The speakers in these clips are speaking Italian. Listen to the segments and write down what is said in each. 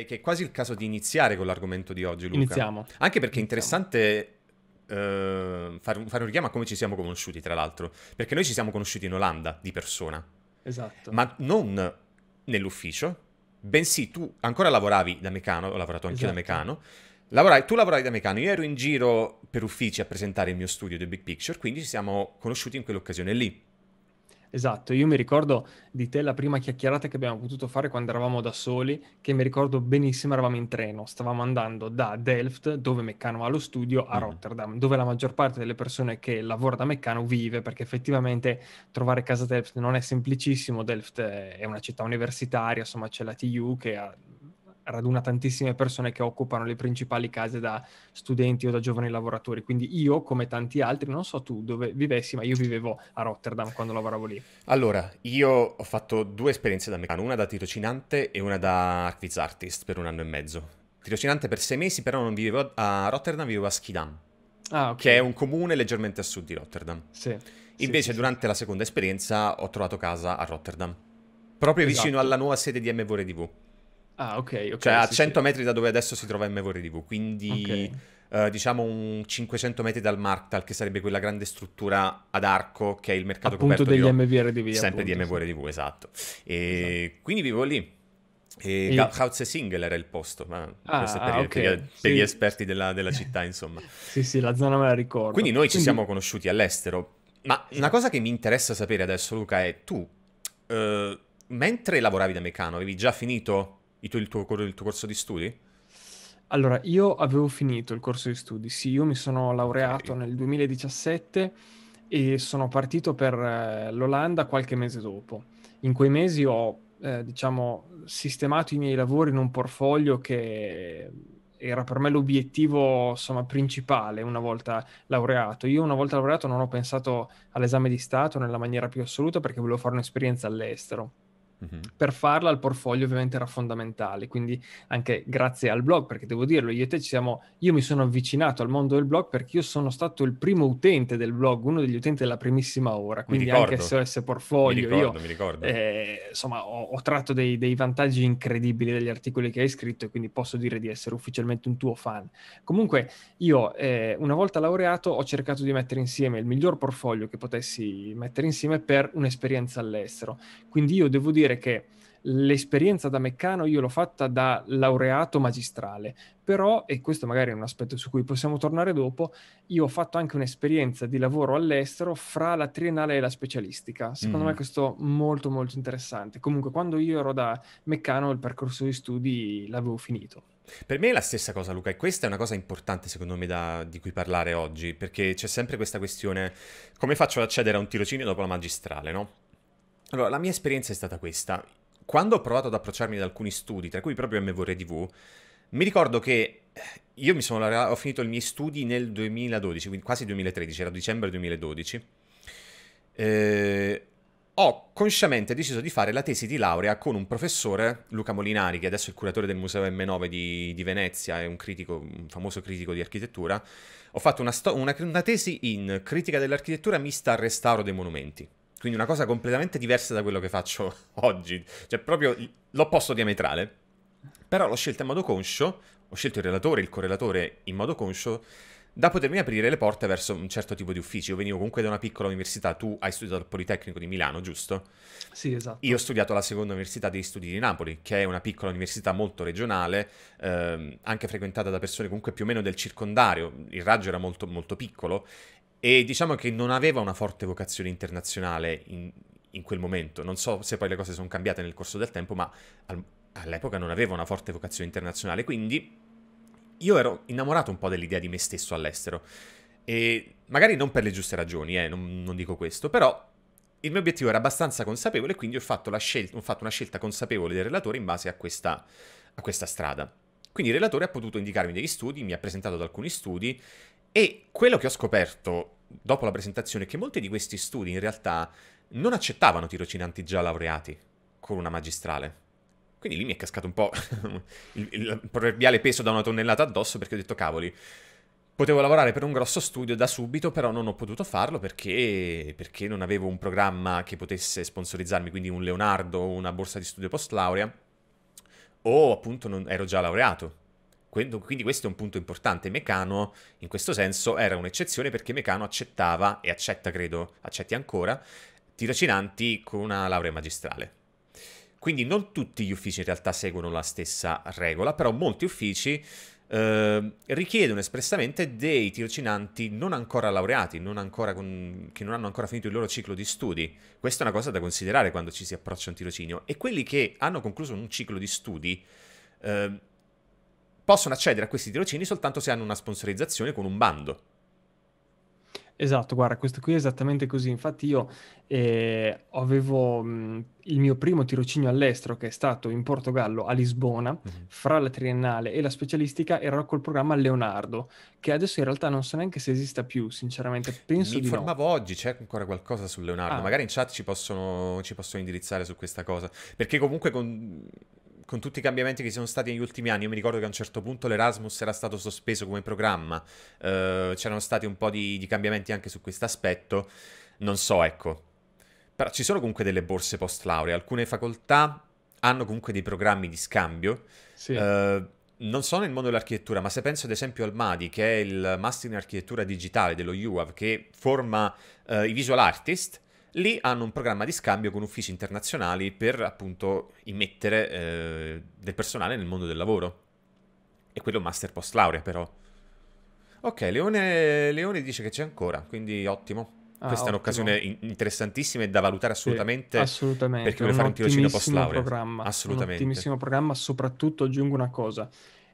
direi che è quasi il caso di iniziare con l'argomento di oggi, Luca. Iniziamo. Anche perché è interessante fare un richiamo a come ci siamo conosciuti, tra l'altro. Perché noi ci siamo conosciuti in Olanda, di persona. Esatto. Ma non nell'ufficio, bensì tu ancora lavoravi da Mecanoo, ho lavorato anche io da Mecanoo. Tu lavoravi da Mecanoo, io ero in giro per uffici a presentare il mio studio The Big Picture, quindi ci siamo conosciuti in quell'occasione lì. Esatto, io mi ricordo di te la prima chiacchierata che abbiamo potuto fare quando eravamo da soli, che mi ricordo benissimo, eravamo in treno, stavamo andando da Delft, dove Mecanoo ha lo studio, a Rotterdam, dove la maggior parte delle persone che lavora da Mecanoo vive, perché effettivamente trovare casa a Delft non è semplicissimo. Delft è una città universitaria, insomma c'è la TU che raduna tantissime persone che occupano le principali case da studenti o da giovani lavoratori, quindi io, come tanti altri, non so tu dove vivessi, ma io vivevo a Rotterdam quando lavoravo lì. Allora, io ho fatto due esperienze da Mecanoo, una da tirocinante e una da archivist per 1 anno e mezzo. Tirocinante per 6 mesi, però non vivevo a Rotterdam, vivevo a Schiedam, che è un comune leggermente a sud di Rotterdam. Sì. Invece durante la seconda esperienza ho trovato casa a Rotterdam, proprio vicino alla nuova sede di MVRDV. Ah, ok. Cioè a 100 metri da dove adesso si trova MVRDV, quindi diciamo un 500 metri dal Markthal, che sarebbe quella grande struttura ad arco che è il mercato appunto coperto degli MVRDV. Sempre appunto, di MVRDV, esatto. Quindi vivo lì. Gauze Singel era il posto, ma questo è per gli esperti della città, insomma. sì, la zona me la ricordo. Quindi noi ci siamo conosciuti all'estero, ma una cosa che mi interessa sapere adesso, Luca, è tu, mentre lavoravi da Mecanoo, avevi già finito il tuo corso di studi? Allora, io avevo finito il corso di studi, sì, io mi sono laureato nel 2017 e sono partito per l'Olanda qualche mese dopo. In quei mesi ho, diciamo, sistemato i miei lavori in un portfolio che era per me l'obiettivo, insomma, principale una volta laureato. Io una volta laureato non ho pensato all'esame di Stato nella maniera più assoluta, perché volevo fare un'esperienza all'estero. Per farla il portfolio ovviamente era fondamentale, quindi anche grazie al blog, perché devo dirlo, io e te io mi sono avvicinato al mondo del blog perché io sono stato il primo utente del blog, uno degli utenti della primissima ora, quindi anche SOS Portfolio, mi ricordo. Insomma ho tratto dei vantaggi incredibili dagli articoli che hai scritto, e quindi posso dire di essere ufficialmente un tuo fan. Comunque io una volta laureato ho cercato di mettere insieme il miglior portfolio che potessi mettere insieme per un'esperienza all'estero, quindi io devo dire che l'esperienza da Mecanoo io l'ho fatta da laureato magistrale, però, e questo magari è un aspetto su cui possiamo tornare dopo, io ho fatto anche un'esperienza di lavoro all'estero fra la triennale e la specialistica. Secondo me questo è molto molto interessante. Comunque quando io ero da Mecanoo il percorso di studi l'avevo finito. Per me è la stessa cosa, Luca, e questa è una cosa importante secondo me di cui parlare oggi, perché c'è sempre questa questione: come faccio ad accedere a un tirocinio dopo la magistrale, no? Allora, la mia esperienza è stata questa. Quando ho provato ad approcciarmi ad alcuni studi, tra cui proprio MVRDV, mi ricordo che io ho finito i miei studi nel 2012, quindi quasi 2013, era dicembre 2012. Ho consciamente deciso di fare la tesi di laurea con un professore, Luca Molinari, che adesso è il curatore del museo M9 di Venezia, è un famoso critico di architettura. Ho fatto una tesi in critica dell'architettura mista al restauro dei monumenti. Quindi una cosa completamente diversa da quello che faccio oggi, cioè proprio l'opposto diametrale. Però l'ho scelta in modo conscio, ho scelto il relatore, il correlatore in modo conscio, da potermi aprire le porte verso un certo tipo di ufficio. Io venivo comunque da una piccola università, tu hai studiato al Politecnico di Milano, giusto? Sì, esatto. Io ho studiato alla seconda università degli studi di Napoli, che è una piccola università molto regionale, anche frequentata da persone comunque più o meno del circondario, il raggio era molto, molto piccolo, e diciamo che non aveva una forte vocazione internazionale in quel momento. Non so se poi le cose sono cambiate nel corso del tempo, ma all'epoca non aveva una forte vocazione internazionale. Quindi io ero innamorato un po' dell'idea di me stesso all'estero. E magari non per le giuste ragioni, non dico questo, però il mio obiettivo era abbastanza consapevole, quindi ho fatto una scelta consapevole del relatore in base a questa strada. Quindi il relatore ha potuto indicarmi degli studi, mi ha presentato ad alcuni studi, e quello che ho scoperto dopo la presentazione è che molti di questi studi in realtà non accettavano tirocinanti già laureati con una magistrale. Quindi lì mi è cascato un po' il proverbiale peso da una tonnellata addosso, perché ho detto: cavoli, potevo lavorare per un grosso studio da subito, però non ho potuto farlo perché non avevo un programma che potesse sponsorizzarmi, quindi un Leonardo, una borsa di studio post laurea. o appunto non ero già laureato. Quindi questo è un punto importante. Mecanoo in questo senso era un'eccezione, perché Mecanoo accettava, e accetta credo, accetti ancora, tirocinanti con una laurea magistrale. Quindi non tutti gli uffici in realtà seguono la stessa regola, però molti uffici richiedono espressamente dei tirocinanti non ancora laureati, che non hanno ancora finito il loro ciclo di studi. Questa è una cosa da considerare quando ci si approccia a un tirocinio. E quelli che hanno concluso un ciclo di studi possono accedere a questi tirocini soltanto se hanno una sponsorizzazione con un bando. Esatto, guarda, questo qui è esattamente così. Infatti io avevo il mio primo tirocinio all'estero, che è stato in Portogallo, a Lisbona, fra la triennale e la specialistica, era col programma Leonardo, che adesso in realtà non so neanche se esista più, sinceramente, penso di no. Mi informavo oggi, c'è ancora qualcosa su Leonardo, magari in chat ci possono indirizzare su questa cosa, perché comunque con tutti i cambiamenti che ci sono stati negli ultimi anni, io mi ricordo che a un certo punto l'Erasmus era stato sospeso come programma, c'erano stati un po' di cambiamenti anche su questo aspetto, non so, ecco. Però ci sono comunque delle borse post laurea, alcune facoltà hanno comunque dei programmi di scambio, sì. Non so nel mondo dell'architettura, ma se penso ad esempio al MADI, che è il Master in Architettura Digitale dello UAV, che forma i visual artist, lì hanno un programma di scambio con uffici internazionali per appunto immettere del personale nel mondo del lavoro. E quello master post laurea però. Ok, Leone dice che c'è ancora, quindi ottimo. Questa è un'occasione interessantissima e da valutare assolutamente, sì, assolutamente. Perché vuole fare un tirocinio post laurea. Assolutamente. Un ottimissimo programma, soprattutto aggiungo una cosa,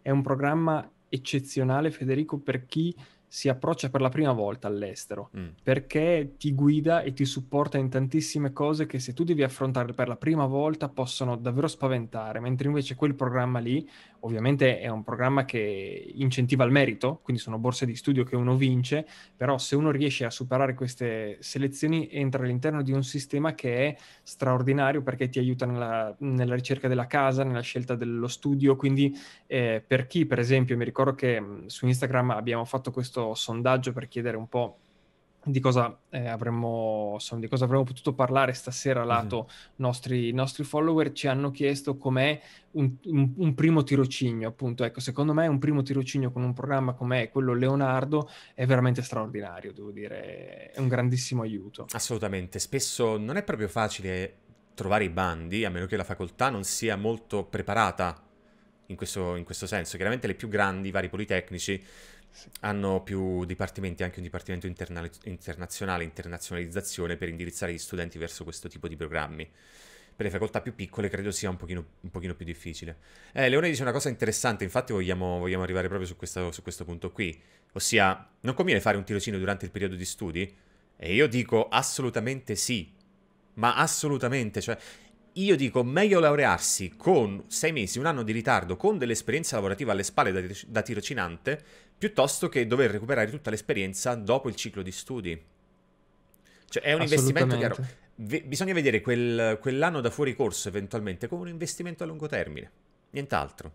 è un programma eccezionale, Federico, per chi si approccia per la prima volta all'estero, perché ti guida e ti supporta in tantissime cose che se tu devi affrontare per la prima volta possono davvero spaventare, mentre invece quel programma lì ovviamente è un programma che incentiva il merito, quindi sono borse di studio che uno vince, però se uno riesce a superare queste selezioni entra all'interno di un sistema che è straordinario, perché ti aiuta nella ricerca della casa, nella scelta dello studio, quindi per chi, per esempio, mi ricordo che su Instagram abbiamo fatto questo sondaggio per chiedere un po' di cosa avremmo potuto parlare stasera lato nostri follower, ci hanno chiesto com'è un primo tirocinio, appunto. Ecco, secondo me un primo tirocinio con un programma come quello Leonardo è veramente straordinario, devo dire, è un grandissimo aiuto. Assolutamente, spesso non è proprio facile trovare i bandi, a meno che la facoltà non sia molto preparata in questo senso. Chiaramente le più grandi, i vari politecnici, hanno più dipartimenti, anche un dipartimento internazionale, internazionalizzazione, per indirizzare gli studenti verso questo tipo di programmi. Per le facoltà più piccole credo sia un pochino più difficile. Leone dice una cosa interessante, infatti vogliamo arrivare proprio su questo punto qui, ossia non conviene fare un tirocinio durante il periodo di studi? E io dico assolutamente sì, ma assolutamente, cioè io dico meglio laurearsi con 6 mesi, un anno di ritardo, con dell'esperienza lavorativa alle spalle da tirocinante, piuttosto che dover recuperare tutta l'esperienza dopo il ciclo di studi. Cioè è un investimento, chiaro. Bisogna vedere quell'anno da fuori corso eventualmente come un investimento a lungo termine, nient'altro.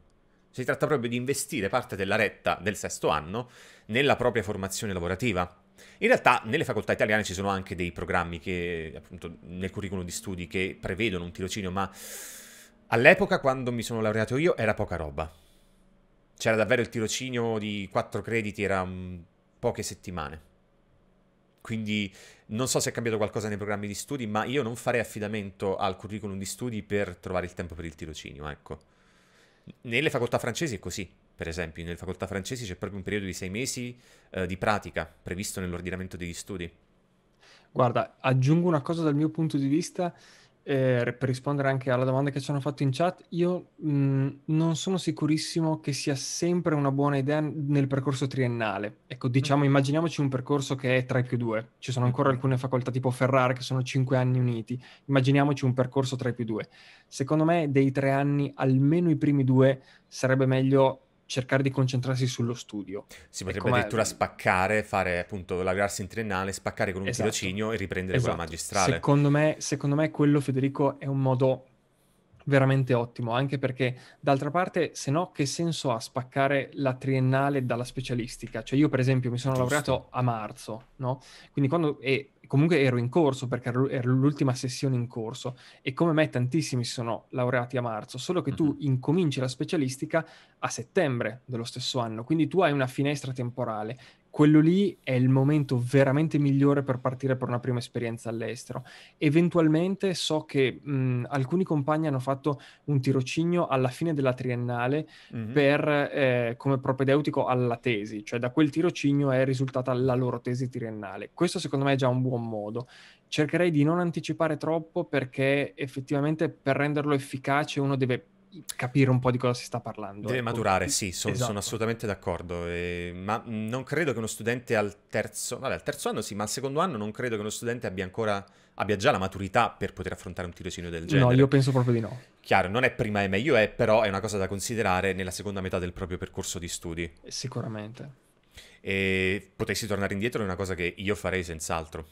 Si tratta proprio di investire parte della retta del 6° anno nella propria formazione lavorativa. In realtà nelle facoltà italiane ci sono anche dei programmi che appunto nel curriculum di studi che prevedono un tirocinio, ma all'epoca quando mi sono laureato io era poca roba. C'era davvero il tirocinio di 4 crediti, era poche settimane. Quindi non so se è cambiato qualcosa nei programmi di studi, ma io non farei affidamento al curriculum di studi per trovare il tempo per il tirocinio, ecco. Nelle facoltà francesi è così, per esempio. Nelle facoltà francesi c'è proprio un periodo di 6 mesi di pratica previsto nell'ordinamento degli studi. Guarda, aggiungo una cosa dal mio punto di vista, per rispondere anche alla domanda che ci hanno fatto in chat, io non sono sicurissimo che sia sempre una buona idea nel percorso triennale. Ecco, diciamo, immaginiamoci un percorso che è 3+2. Ci sono ancora alcune facoltà tipo Ferrara che sono 5 anni uniti. Immaginiamoci un percorso 3+2. Secondo me dei 3 anni, almeno i primi 2, sarebbe meglio cercare di concentrarsi sullo studio. Si potrebbe addirittura spaccare, fare appunto laurearsi in triennale, spaccare con un tirocinio e riprendere quella magistrale. Secondo me quello, Federico, è un modo veramente ottimo, anche perché d'altra parte, se no, che senso ha spaccare la triennale dalla specialistica? Cioè io per esempio mi sono laureato a marzo, no? Quindi quando comunque ero in corso, perché era l'ultima sessione in corso, e come me tantissimi si sono laureati a marzo, solo che tu incominci la specialistica a settembre dello stesso anno, quindi tu hai una finestra temporale. Quello lì è il momento veramente migliore per partire per una prima esperienza all'estero. Eventualmente so che alcuni compagni hanno fatto un tirocinio alla fine della triennale come propedeutico alla tesi, cioè da quel tirocinio è risultata la loro tesi triennale. Questo secondo me è già un buon modo. Cercherei di non anticipare troppo, perché effettivamente per renderlo efficace uno deve capire un po' di cosa si sta parlando. Deve maturare, sì, sono assolutamente d'accordo. Ma non credo che uno studente al terzo anno sì, ma al secondo anno non credo che uno studente abbia già la maturità per poter affrontare un tirocinio del genere. No, io penso proprio di no. Chiaro, non è prima e meglio è, però è una cosa da considerare nella seconda metà del proprio percorso di studi. Sicuramente. E potessi tornare indietro è una cosa che io farei senz'altro.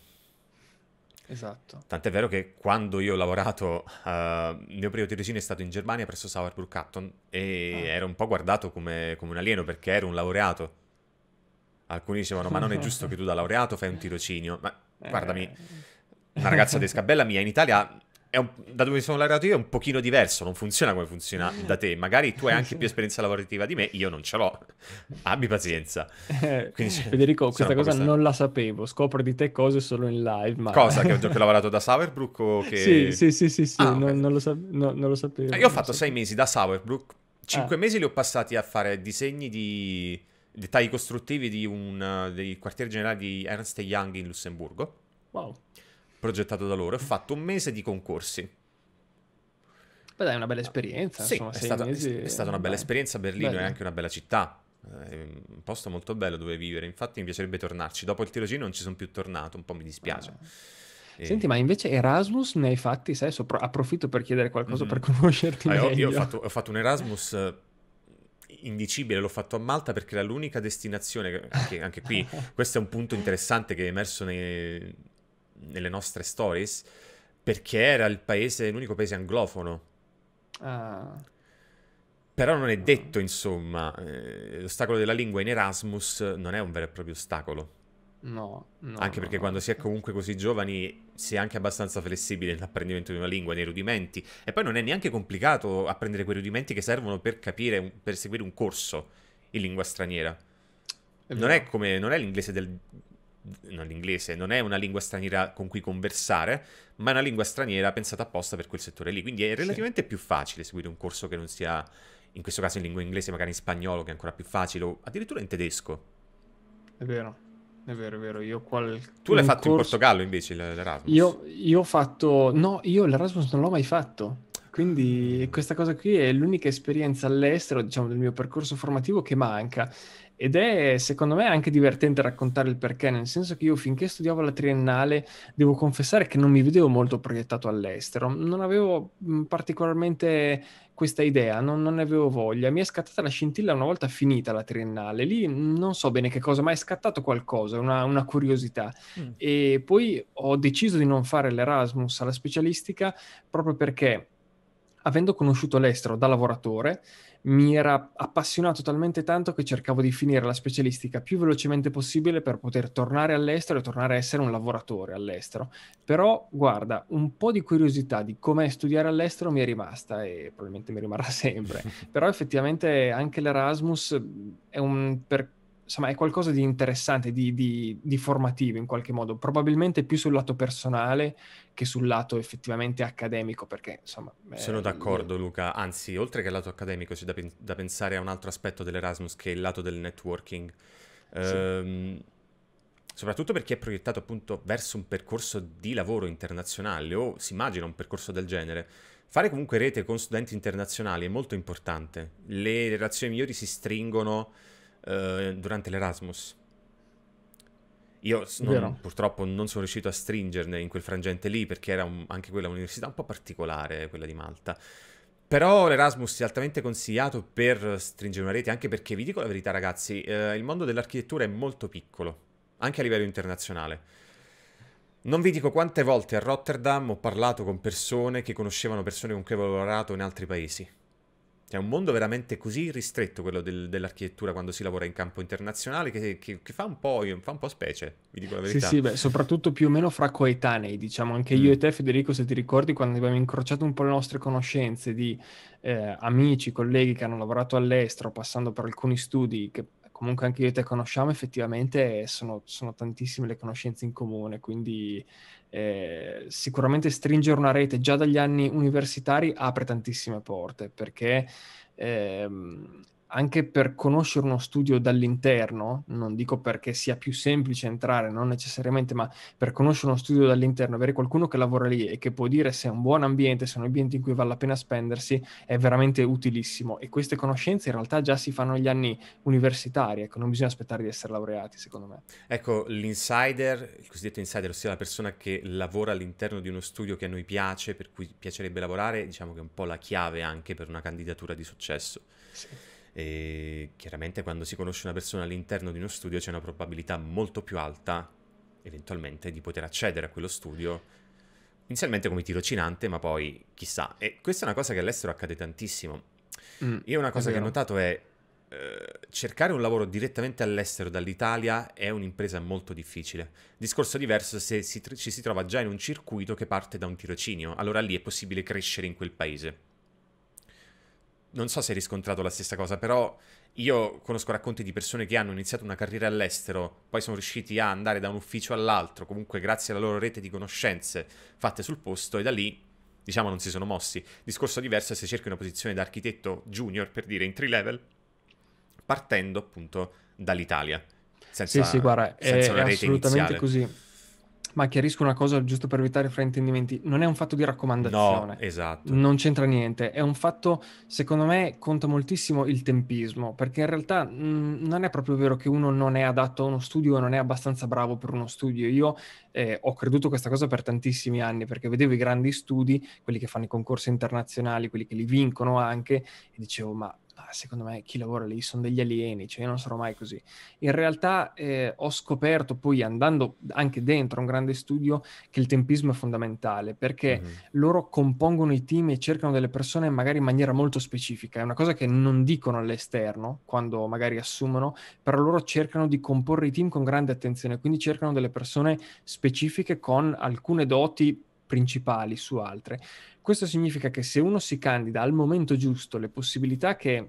Esatto. Tant'è vero che quando io ho lavorato, il mio primo tirocinio è stato in Germania presso Sauerbruch Hutton e ero un po' guardato come un alieno, perché ero un laureato. Alcuni dicevano, ma non è giusto che tu da laureato fai un tirocinio. Ma guardami, una ragazza tedesca bella mia in Italia, da dove sono laureato io è un pochino diverso, non funziona come funziona da te. Magari tu hai anche più esperienza lavorativa di me, io non ce l'ho. Abbi pazienza. Quindi, Federico, questa cosa non la sapevo. Scopro di te cose solo in live. Ma... Cosa? Che ho lavorato da Sauerbruch? O che... Sì. Ah, okay. non lo sapevo. Io ho fatto 6 mesi da Sauerbruch, 5 mesi li ho passati a fare disegni di dettagli costruttivi dei quartieri generali di Ernst & Young in Lussemburgo. Wow. Progettato da loro. Ho fatto 1 mese di concorsi. Beh, dai, è una bella esperienza. Sì, insomma, è stata una bella esperienza. Berlino è anche una bella città, è un posto molto bello dove vivere. Infatti mi piacerebbe tornarci. Dopo il tirocinio non ci sono più tornato, un po' mi dispiace. Senti, ma invece Erasmus ne hai fatti? Sai, approfitto per chiedere qualcosa per conoscerti meglio. Io ho fatto un Erasmus indicibile, l'ho fatto a Malta perché era l'unica destinazione che, anche qui questo è un punto interessante che è emerso nelle nostre stories, perché era l'unico paese anglofono. Però non è detto, insomma, l'ostacolo della lingua in Erasmus non è un vero e proprio ostacolo. No, anche perché quando si è comunque così giovani si è anche abbastanza flessibile nell'apprendimento di una lingua, nei rudimenti, e poi non è neanche complicato apprendere quei rudimenti che servono per capire, per seguire un corso in lingua straniera. Non è l'inglese non è una lingua straniera con cui conversare, ma è una lingua straniera pensata apposta per quel settore lì, quindi è relativamente più facile seguire un corso che non sia, in questo caso, in lingua inglese, magari in spagnolo, che è ancora più facile, o addirittura in tedesco. È vero. Tu l'hai fatto in Portogallo invece l'Erasmus? Io ho fatto... No, io l'Erasmus non l'ho mai fatto. Quindi questa cosa qui è l'unica esperienza all'estero, diciamo, del mio percorso formativo che manca. Ed è, secondo me, anche divertente raccontare il perché, nel senso che io finché studiavo la triennale devo confessare che non mi vedevo molto proiettato all'estero, non avevo particolarmente questa idea, non ne avevo voglia. Mi è scattata la scintilla una volta finita la triennale, lì non so bene che cosa, ma è scattato qualcosa, una curiosità. E poi ho deciso di non fare l'Erasmus alla specialistica proprio perché, avendo conosciuto l'estero da lavoratore, mi era appassionato talmente tanto che cercavo di finire la specialistica più velocemente possibile per poter tornare all'estero e tornare a essere un lavoratore all'estero. Però, guarda, un po' di curiosità di com'è studiare all'estero mi è rimasta e probabilmente mi rimarrà sempre. Però effettivamente anche l'Erasmus è insomma, è qualcosa di interessante, di formativo in qualche modo, probabilmente più sul lato personale che sul lato effettivamente accademico, perché insomma... Sono d'accordo, Luca, anzi, oltre che al lato accademico c'è da pensare a un altro aspetto dell'Erasmus, che è il lato del networking, soprattutto perché è proiettato appunto verso un percorso di lavoro internazionale, o si immagina un percorso del genere. Fare comunque rete con studenti internazionali è molto importante, le relazioni migliori si stringono durante l'Erasmus. Io purtroppo non sono riuscito a stringerne in quel frangente lì, perché era anche quella un'università un po' particolare, quella di Malta. Però l'Erasmus è altamente consigliato per stringere una rete, anche perché, vi dico la verità ragazzi, il mondo dell'architettura è molto piccolo, anche a livello internazionale. Non vi dico quante volte a Rotterdam ho parlato con persone che conoscevano persone con cui avevo lavorato in altri paesi. È un mondo veramente così ristretto quello dell'architettura quando si lavora in campo internazionale che fa un po' specie, vi dico la verità. Sì, sì, beh, soprattutto più o meno fra coetanei, diciamo, anche io e te, Federico, se ti ricordi, quando abbiamo incrociato un po' le nostre conoscenze di amici, colleghi che hanno lavorato all'estero, passando per alcuni studi che comunque anche io e te conosciamo, effettivamente sono tantissime le conoscenze in comune, quindi sicuramente stringere una rete già dagli anni universitari apre tantissime porte, perché anche per conoscere uno studio dall'interno, non dico perché sia più semplice entrare, non necessariamente, ma per conoscere uno studio dall'interno, avere qualcuno che lavora lì e che può dire se è un buon ambiente, se è un ambiente in cui vale la pena spendersi, è veramente utilissimo. E queste conoscenze in realtà già si fanno negli anni universitari, ecco, non bisogna aspettare di essere laureati, secondo me. Ecco, l'insider, il cosiddetto insider, ossia la persona che lavora all'interno di uno studio che a noi piace, per cui piacerebbe lavorare, diciamo che è un po' la chiave anche per una candidatura di successo. Sì. E chiaramente quando si conosce una persona all'interno di uno studio c'è una probabilità molto più alta eventualmente di poter accedere a quello studio inizialmente come tirocinante, ma poi chissà. E questa è una cosa che all'estero accade tantissimo. Io una cosa che ho notato è cercare un lavoro direttamente all'estero dall'Italia è un'impresa molto difficile. Discorso diverso se ci si trova già in un circuito che parte da un tirocinio, allora lì è possibile crescere in quel paese. Non so se hai riscontrato la stessa cosa, però io conosco racconti di persone che hanno iniziato una carriera all'estero, poi sono riusciti a andare da un ufficio all'altro, comunque grazie alla loro rete di conoscenze fatte sul posto, e da lì, diciamo, non si sono mossi. Discorso diverso è se cerchi una posizione da architetto junior, per dire, in entry-level, partendo appunto dall'Italia, senza, sì, sì, guarda, senza una rete iniziale. È assolutamente così. Ma chiarisco una cosa giusto per evitare fraintendimenti, non è un fatto di raccomandazione. No, esatto. Non c'entra niente, è un fatto, secondo me conta moltissimo il tempismo, perché in realtà non è proprio vero che uno non è adatto a uno studio o non è abbastanza bravo per uno studio. Io ho creduto questa cosa per tantissimi anni, perché vedevo i grandi studi, quelli che fanno i concorsi internazionali, quelli che li vincono anche, e dicevo ma secondo me chi lavora lì sono degli alieni, cioè io non sarò mai così. In realtà ho scoperto poi, andando anche dentro un grande studio, che il tempismo è fondamentale, perché loro compongono i team e cercano delle persone magari in maniera molto specifica. È una cosa che non dicono all'esterno quando magari assumono, però loro cercano di comporre i team con grande attenzione, quindi cercano delle persone specifiche con alcune doti principali su altre. Questo significa che se uno si candida al momento giusto, le possibilità che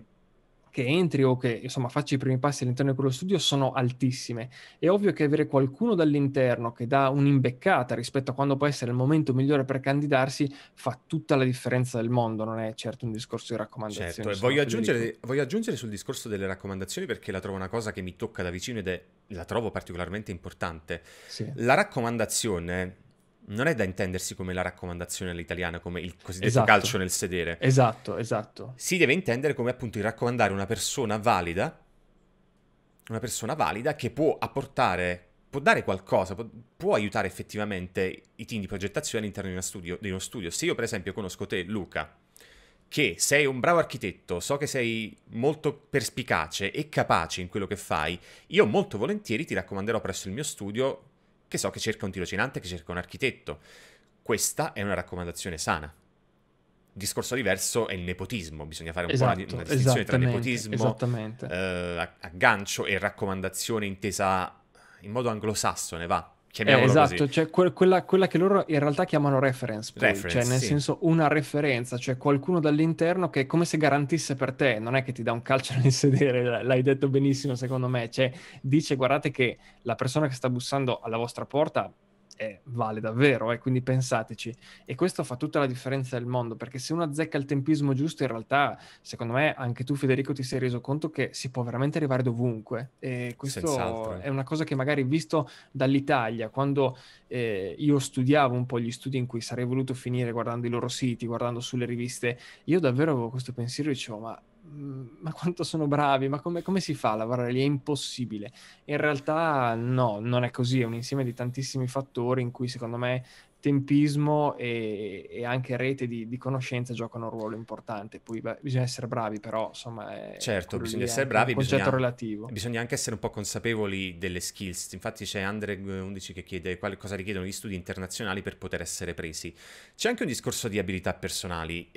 entri o che insomma faccia i primi passi all'interno di quello studio sono altissime. È ovvio che avere qualcuno dall'interno che dà un'imbeccata rispetto a quando può essere il momento migliore per candidarsi fa tutta la differenza del mondo, non è certo un discorso di raccomandazioni. Certo, e voglio aggiungere sul discorso delle raccomandazioni, perché la trovo una cosa che mi tocca da vicino ed è, la trovo particolarmente importante. Sì. La raccomandazione non è da intendersi come la raccomandazione all'italiana, come il cosiddetto calcio nel sedere. Esatto, esatto. Si deve intendere come appunto il raccomandare una persona valida che può apportare, può dare qualcosa, può aiutare effettivamente i team di progettazione all'interno di uno studio. Se io per esempio conosco te, Luca, che sei un bravo architetto, so che sei molto perspicace e capace in quello che fai, io molto volentieri ti raccomanderò presso il mio studio che so che cerca un tirocinante, che cerca un architetto. Questa è una raccomandazione sana. Discorso diverso è il nepotismo. Bisogna fare un po' una distinzione tra nepotismo, aggancio e raccomandazione intesa in modo anglosassone, va. Esatto, così. Cioè quella che loro in realtà chiamano reference, cioè nel senso una referenza, cioè qualcuno dall'interno che è come se garantisse per te, non è che ti dà un calcio nel sedere, l'hai detto benissimo secondo me, cioè dice guardate che la persona che sta bussando alla vostra porta vale davvero, quindi pensateci. E questo fa tutta la differenza del mondo, perché se uno azzecca il tempismo giusto, in realtà secondo me anche tu Federico ti sei reso conto che si può veramente arrivare dovunque, e questo senz'altro. È una cosa che magari visto dall'Italia, quando io studiavo un po' gli studi in cui sarei voluto finire, guardando i loro siti, guardando sulle riviste, io davvero avevo questo pensiero e dicevo ma quanto sono bravi, ma come si fa a lavorare lì? È impossibile. In realtà no, non è così, è un insieme di tantissimi fattori in cui secondo me tempismo e anche rete di conoscenza giocano un ruolo importante. Poi bisogna essere bravi, però insomma certo, bisogna essere bravi, concetto relativo. Bisogna anche essere un po' consapevoli delle skills. Infatti c'è Andre11 che chiede cosa richiedono gli studi internazionali per poter essere presi. C'è anche un discorso di abilità personali.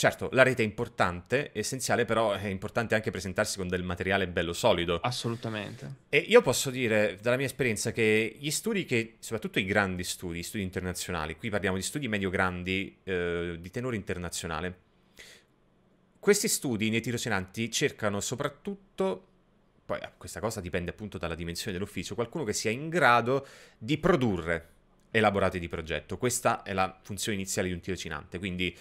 Certo, la rete è importante, è essenziale, però è importante anche presentarsi con del materiale bello solido. Assolutamente. E io posso dire, dalla mia esperienza, che gli studi che, soprattutto i grandi studi, studi internazionali, qui parliamo di studi medio-grandi, di tenore internazionale, questi studi nei tirocinanti cercano soprattutto, poi questa cosa dipende appunto dalla dimensione dell'ufficio, qualcuno che sia in grado di produrre elaborati di progetto. Questa è la funzione iniziale di un tirocinante, quindi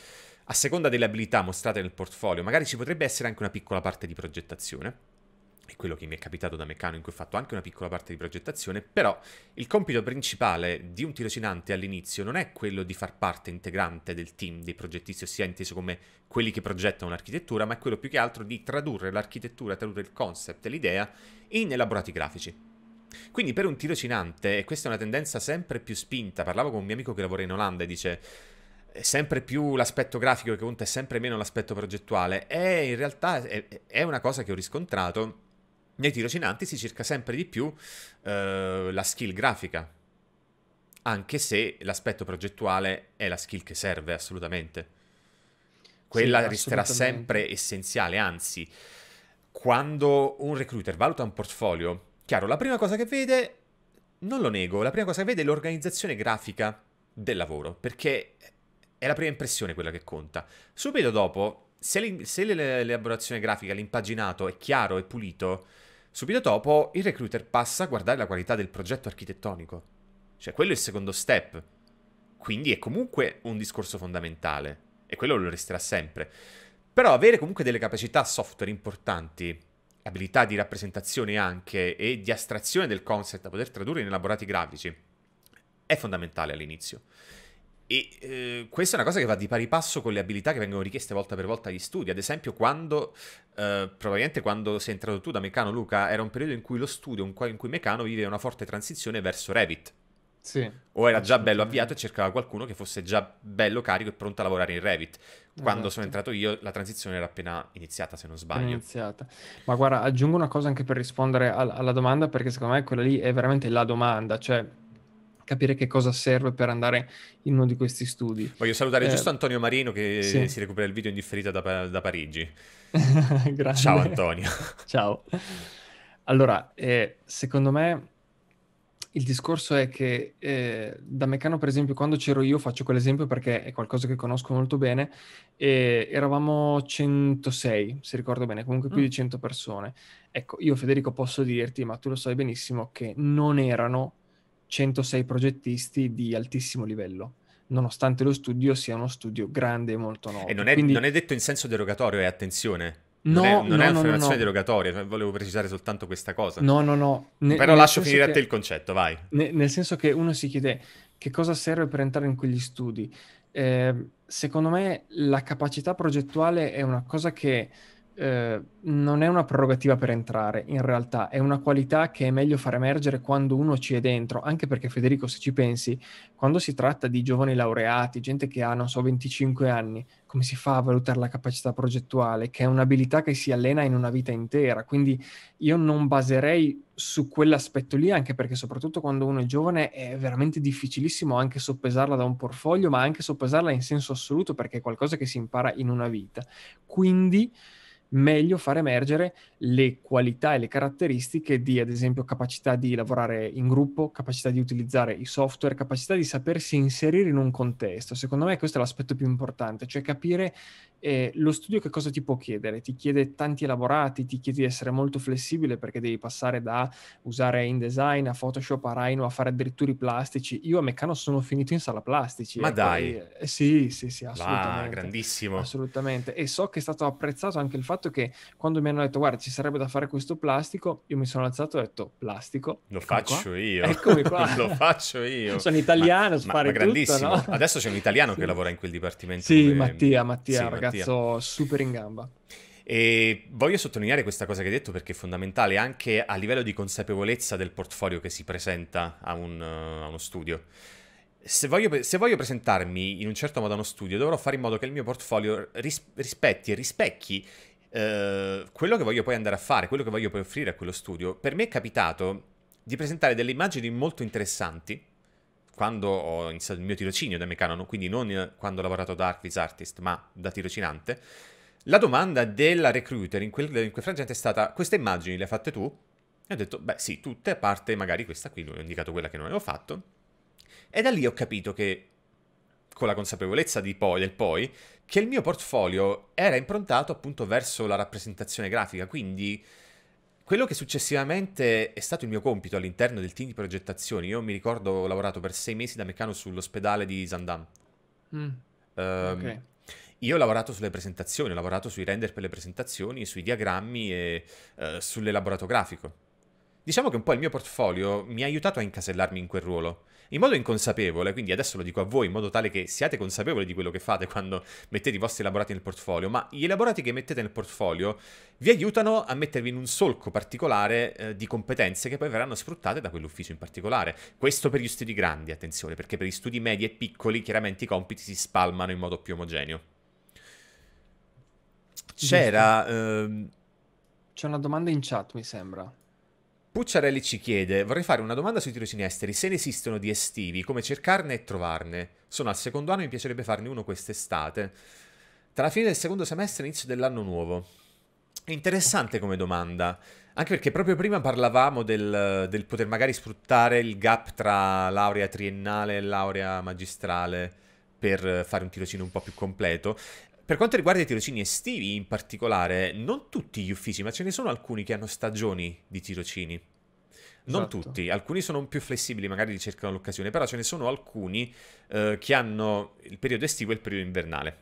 a seconda delle abilità mostrate nel portfolio, magari ci potrebbe essere anche una piccola parte di progettazione. È quello che mi è capitato da Mecanoo, in cui ho fatto anche una piccola parte di progettazione, però il compito principale di un tirocinante all'inizio non è quello di far parte integrante del team dei progettisti, ossia inteso come quelli che progettano l'architettura, ma è quello più che altro di tradurre l'architettura, tradurre il concept e l'idea in elaborati grafici. Quindi per un tirocinante, e questa è una tendenza sempre più spinta, parlavo con un mio amico che lavora in Olanda e dice... sempre più l'aspetto grafico che conta e sempre meno l'aspetto progettuale, e in realtà è una cosa che ho riscontrato nei tirocinanti. Si cerca sempre di più la skill grafica, anche se l'aspetto progettuale è la skill che serve assolutamente, quella sì, resterà sempre essenziale. Anzi, quando un recruiter valuta un portfolio, chiaro, la prima cosa che vede, non lo nego, la prima cosa che vede è l'organizzazione grafica del lavoro, perché è la prima impressione quella che conta. Subito dopo, se l'elaborazione grafica, l'impaginato è chiaro e pulito, subito dopo il recruiter passa a guardare la qualità del progetto architettonico. Cioè, quello è il secondo step. Quindi è comunque un discorso fondamentale, e quello lo resterà sempre. Però avere comunque delle capacità software importanti, abilità di rappresentazione anche, e di astrazione del concept da poter tradurre in elaborati grafici, è fondamentale all'inizio. E questa è una cosa che va di pari passo con le abilità che vengono richieste volta per volta agli studi. Ad esempio, quando probabilmente quando sei entrato tu da Mecanoo, Luca, era un periodo in cui lo studio, in cui Mecanoo vive una forte transizione verso Revit. Sì. O era già bello avviato e cercava qualcuno che fosse già bello carico e pronto a lavorare in Revit. Quando sono entrato io, la transizione era appena iniziata, se non sbaglio. Ma guarda, aggiungo una cosa anche per rispondere alla domanda, perché secondo me quella lì è veramente la domanda, cioè capire che cosa serve per andare in uno di questi studi. Voglio salutare giusto Antonio Marino, che sì, si recupera il video in differita da Parigi. Grazie. Ciao Antonio. Ciao. Allora, secondo me il discorso è che da Mecanoo, per esempio, quando c'ero io, faccio quell'esempio perché è qualcosa che conosco molto bene, eravamo 106, se ricordo bene, comunque più di 100 persone. Ecco, io Federico posso dirti, ma tu lo sai benissimo, che non erano 106 progettisti di altissimo livello, nonostante lo studio sia uno studio grande e molto noto. E non è, quindi... non è detto in senso derogatorio, e attenzione, non è un'affermazione derogatoria, volevo precisare soltanto questa cosa. Però lascio finire a te il concetto, vai. Nel senso che uno si chiede che cosa serve per entrare in quegli studi. Secondo me la capacità progettuale è una cosa che non è una prerogativa per entrare, in realtà è una qualità che è meglio far emergere quando uno ci è dentro, anche perché, Federico, se ci pensi, quando si tratta di giovani laureati, gente che ha, non so, 25 anni, come si fa a valutare la capacità progettuale, che è un'abilità che si allena in una vita intera? Quindi io non baserei su quell'aspetto lì, anche perché soprattutto quando uno è giovane è veramente difficilissimo anche soppesarla da un portfolio, ma anche soppesarla in senso assoluto, perché è qualcosa che si impara in una vita. Quindi meglio far emergere le qualità e le caratteristiche di, ad esempio, capacità di lavorare in gruppo, capacità di utilizzare i software, capacità di sapersi inserire in un contesto. Secondo me questo è l'aspetto più importante, cioè capire lo studio che cosa ti può chiedere. Ti chiede tanti elaborati, ti chiede di essere molto flessibile, perché devi passare da usare InDesign a Photoshop a Rhino a fare addirittura i plastici. Io a Mecanoo sono finito in sala plastici. Ma dai! Poi, sì, assolutamente. Ah, grandissimo! Assolutamente. E so che è stato apprezzato anche il fatto che quando mi hanno detto guarda ci sarebbe da fare questo plastico, io mi sono alzato e ho detto plastico? Lo faccio io. Eccomi qua. Lo faccio io. Sono italiano, spari tutto, grandissimo. No? Adesso c'è un italiano che lavora in quel dipartimento. Sì, Mattia, sì, ragazzo Mattia, super in gamba. E voglio sottolineare questa cosa che hai detto perché è fondamentale anche a livello di consapevolezza del portfolio che si presenta a uno studio. Se voglio presentarmi in un certo modo a uno studio, dovrò fare in modo che il mio portfolio rispetti e rispecchi quello che voglio poi andare a fare, quello che voglio poi offrire a quello studio. Per me è capitato di presentare delle immagini molto interessanti, quando ho iniziato il mio tirocinio da Mecanoo, quindi non quando ho lavorato da Artist Artist, ma da tirocinante, la domanda della recruiter in quel frangente è stata: queste immagini le hai fatte tu? E ho detto, beh sì, tutte, a parte magari questa qui, ho indicato quella che non avevo fatto. E da lì ho capito che, con la consapevolezza del poi, che il mio portfolio era improntato appunto verso la rappresentazione grafica, quindi quello che successivamente è stato il mio compito all'interno del team di progettazione. Io mi ricordo, ho lavorato per 6 mesi da Mecanoo sull'ospedale di Zandam. Okay. Io ho lavorato sulle presentazioni, ho lavorato sui render per le presentazioni, sui diagrammi e sull'elaborato grafico. Diciamo che un po' il mio portfolio mi ha aiutato a incasellarmi in quel ruolo, in modo inconsapevole, quindi adesso lo dico a voi in modo tale che siate consapevoli di quello che fate quando mettete i vostri elaborati nel portfolio, ma gli elaborati che mettete nel portfolio vi aiutano a mettervi in un solco particolare di competenze che poi verranno sfruttate da quell'ufficio in particolare. Questo per gli studi grandi, attenzione, perché per gli studi medi e piccoli chiaramente i compiti si spalmano in modo più omogeneo. C'è una domanda in chat, mi sembra. Pucciarelli ci chiede: vorrei fare una domanda sui tirocini esteri, se ne esistono di estivi, come cercarne e trovarne? Sono al secondo anno e mi piacerebbe farne uno quest'estate, tra la fine del secondo semestre e l'inizio dell'anno nuovo. Interessante come domanda, anche perché proprio prima parlavamo del poter magari sfruttare il gap tra laurea triennale e laurea magistrale per fare un tirocino un po' più completo. Per quanto riguarda i tirocini estivi in particolare, non tutti gli uffici, ma ce ne sono alcuni che hanno stagioni di tirocini. Non Esatto. tutti, alcuni sono più flessibili, magari ricercano l'occasione, però ce ne sono alcuni che hanno il periodo estivo e il periodo invernale.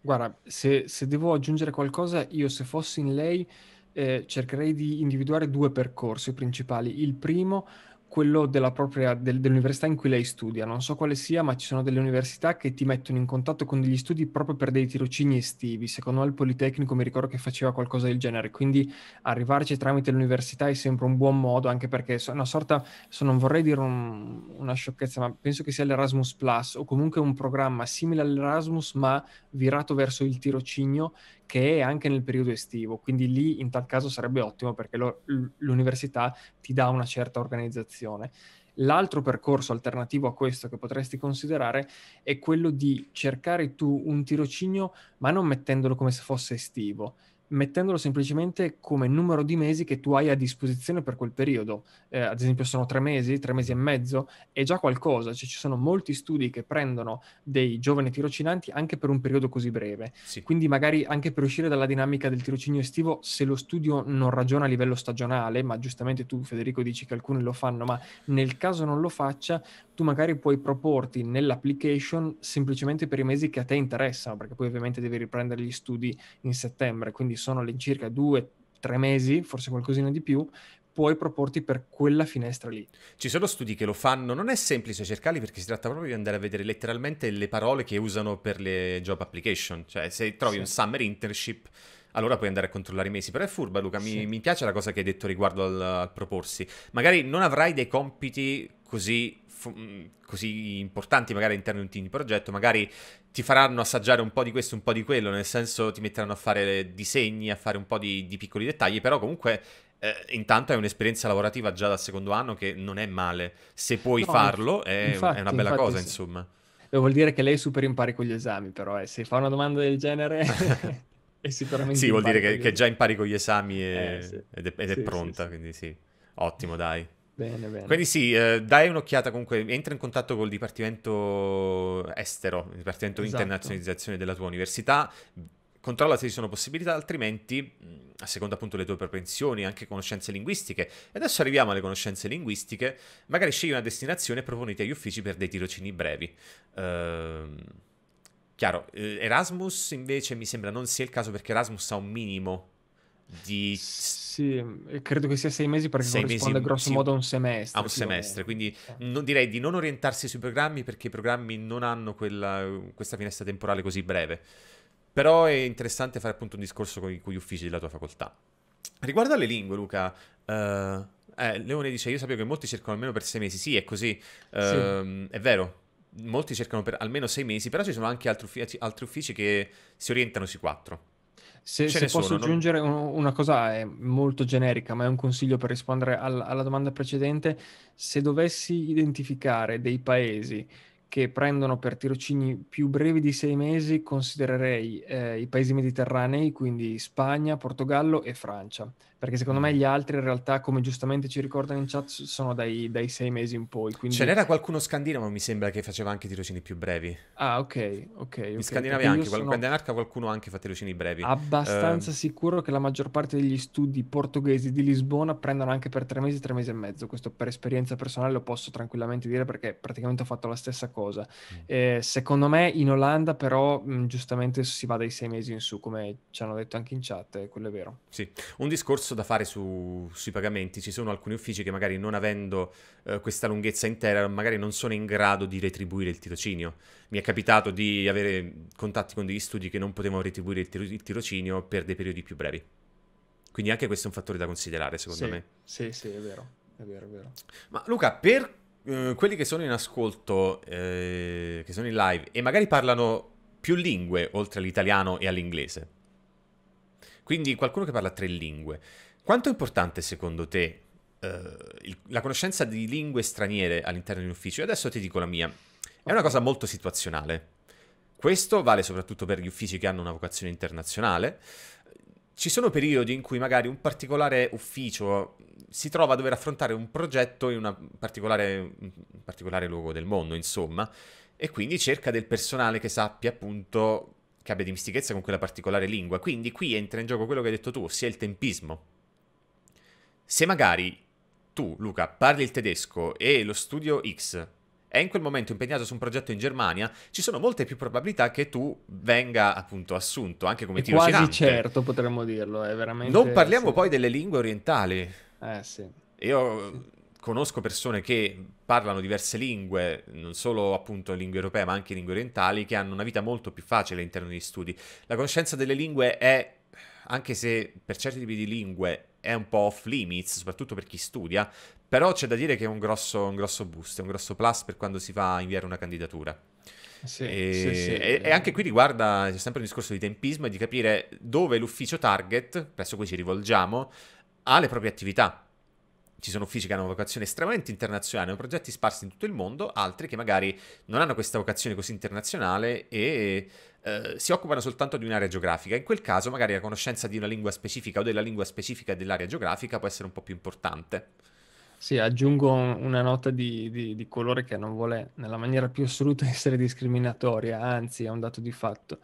Guarda, se devo aggiungere qualcosa, io se fossi in lei cercherei di individuare 2 percorsi principali. Il primo, quello dell'università in cui lei studia. Non so quale sia, ma ci sono delle università che ti mettono in contatto con degli studi proprio per dei tirocini estivi. Secondo me il Politecnico, mi ricordo che faceva qualcosa del genere, quindi arrivarci tramite l'università è sempre un buon modo, anche perché è una sorta, non vorrei dire una sciocchezza, ma penso che sia l'Erasmus Plus, o comunque un programma simile all'Erasmus ma virato verso il tirocinio, che è anche nel periodo estivo, quindi lì in tal caso sarebbe ottimo perché l'università ti dà una certa organizzazione. L'altro percorso alternativo a questo che potresti considerare è quello di cercare tu un tirocinio, ma non mettendolo come se fosse estivo, mettendolo semplicemente come numero di mesi che tu hai a disposizione per quel periodo. Ad esempio sono 3 mesi, 3 mesi e mezzo, è già qualcosa, cioè, ci sono molti studi che prendono dei giovani tirocinanti anche per un periodo così breve, sì. Quindi magari anche per uscire dalla dinamica del tirocinio estivo, se lo studio non ragiona a livello stagionale, ma giustamente tu Federico dici che alcuni lo fanno, ma nel caso non lo faccia, tu magari puoi proporti nell'application semplicemente per i mesi che a te interessano, perché poi ovviamente devi riprendere gli studi in settembre, quindi sono all'incirca 2-3 mesi, forse qualcosina di più, puoi proporti per quella finestra lì. Ci sono studi che lo fanno, non è semplice cercarli perché si tratta proprio di andare a vedere letteralmente le parole che usano per le job application, cioè se trovi sì. un summer internship, allora puoi andare a controllare i mesi. Però è furba, Luca, sì. mi piace la cosa che hai detto riguardo al proporsi. Magari non avrai dei compiti così importanti magari all'interno di un team di progetto, magari ti faranno assaggiare un po' di questo, un po' di quello, nel senso ti metteranno a fare disegni, a fare un po' di piccoli dettagli, però comunque intanto è un'esperienza lavorativa già dal secondo anno che non è male, se puoi farlo è una bella cosa, sì. insomma. Vuol dire che lei è super in pari con gli esami, però se fa una domanda del genere... E sicuramente sì, vuol dire che già impari con gli esami sì. ed è pronta, sì. quindi sì, ottimo, dai. Bene. Quindi sì, dai un'occhiata comunque, entra in contatto col dipartimento estero, il dipartimento esatto. internazionalizzazione della tua università, controlla se ci sono possibilità, altrimenti a seconda appunto delle tue propensioni, anche conoscenze linguistiche. E adesso arriviamo alle conoscenze linguistiche, magari scegli una destinazione e proponiti agli uffici per dei tirocini brevi. Chiaro, Erasmus invece mi sembra non sia il caso perché Erasmus ha un minimo di... Sì, credo che sia 6 mesi perché corrisponde grosso modo a un semestre. A un semestre, quindi non, direi di non orientarsi sui programmi perché i programmi non hanno questa finestra temporale così breve. Però è interessante fare appunto un discorso con gli uffici della tua facoltà. Riguardo alle lingue, Luca... Leone dice, io sapevo che molti cercano almeno per 6 mesi. Sì, è così, sì. È vero. Molti cercano per almeno 6 mesi, però ci sono anche altri uffici che si orientano sui 4. Se posso aggiungere una cosa, è molto generica, ma è un consiglio per rispondere alla domanda precedente. Se dovessi identificare dei paesi che prendono per tirocini più brevi di 6 mesi, considererei i paesi mediterranei, quindi Spagna, Portogallo e Francia, perché secondo me gli altri in realtà, come giustamente ci ricordano in chat, sono dai 6 mesi in poi. Quindi... ce n'era qualcuno scandinavo, mi sembra, che faceva anche tirocini più brevi. Ah, ok. In Scandinavia anche, quando è in arca qualcuno anche fa tirocini brevi. Abbastanza sicuro che la maggior parte degli studi portoghesi di Lisbona prendono anche per 3 mesi, 3 mesi e mezzo. Questo per esperienza personale lo posso tranquillamente dire, perché praticamente ho fatto la stessa cosa. Secondo me in Olanda però giustamente si va dai 6 mesi in su, come ci hanno detto anche in chat, quello è vero. Sì, un discorso da fare sui pagamenti: ci sono alcuni uffici che magari, non avendo questa lunghezza intera, magari non sono in grado di retribuire il tirocinio. Mi è capitato di avere contatti con degli studi che non potevano retribuire il tirocinio per dei periodi più brevi, quindi anche questo è un fattore da considerare, secondo me. Sì, è vero. Ma Luca, per quelli che sono in ascolto, che sono in live e magari parlano più lingue oltre all'italiano e all'inglese, quindi qualcuno che parla 3 lingue, quanto è importante secondo te la conoscenza di lingue straniere all'interno di un ufficio? E adesso ti dico la mia, è una cosa molto situazionale. Questo vale soprattutto per gli uffici che hanno una vocazione internazionale. Ci sono periodi in cui magari un particolare ufficio si trova a dover affrontare un progetto in un particolare luogo del mondo, insomma, e quindi cerca del personale che sappia, appunto, che abbia dimestichezza con quella particolare lingua. Quindi qui entra in gioco quello che hai detto tu, ossia il tempismo. Se magari tu, Luca, parli il tedesco e lo studio X è in quel momento impegnato su un progetto in Germania, ci sono molte più probabilità che tu venga, appunto, assunto anche come tirocinante. Quasi certo, potremmo dirlo, è veramente... Non parliamo poi delle lingue orientali. Io conosco persone che parlano diverse lingue, non solo appunto lingue europee, ma anche lingue orientali, che hanno una vita molto più facile all'interno degli studi. La conoscenza delle lingue è, anche se per certi tipi di lingue è un po' off limits, soprattutto per chi studia, però c'è da dire che è un grosso boost, è un grosso plus per quando si va a inviare una candidatura. E anche qui riguarda, c'è sempre un discorso di tempismo e di capire dove l'ufficio target, presso cui ci rivolgiamo, ha le proprie attività. Ci sono uffici che hanno una vocazione estremamente internazionale, hanno progetti sparsi in tutto il mondo, altri che magari non hanno questa vocazione così internazionale e si occupano soltanto di un'area geografica. In quel caso magari la conoscenza di una lingua specifica o della lingua specifica dell'area geografica può essere un po' più importante. Sì, aggiungo una nota di colore che non vuole nella maniera più assoluta essere discriminatoria, anzi è un dato di fatto.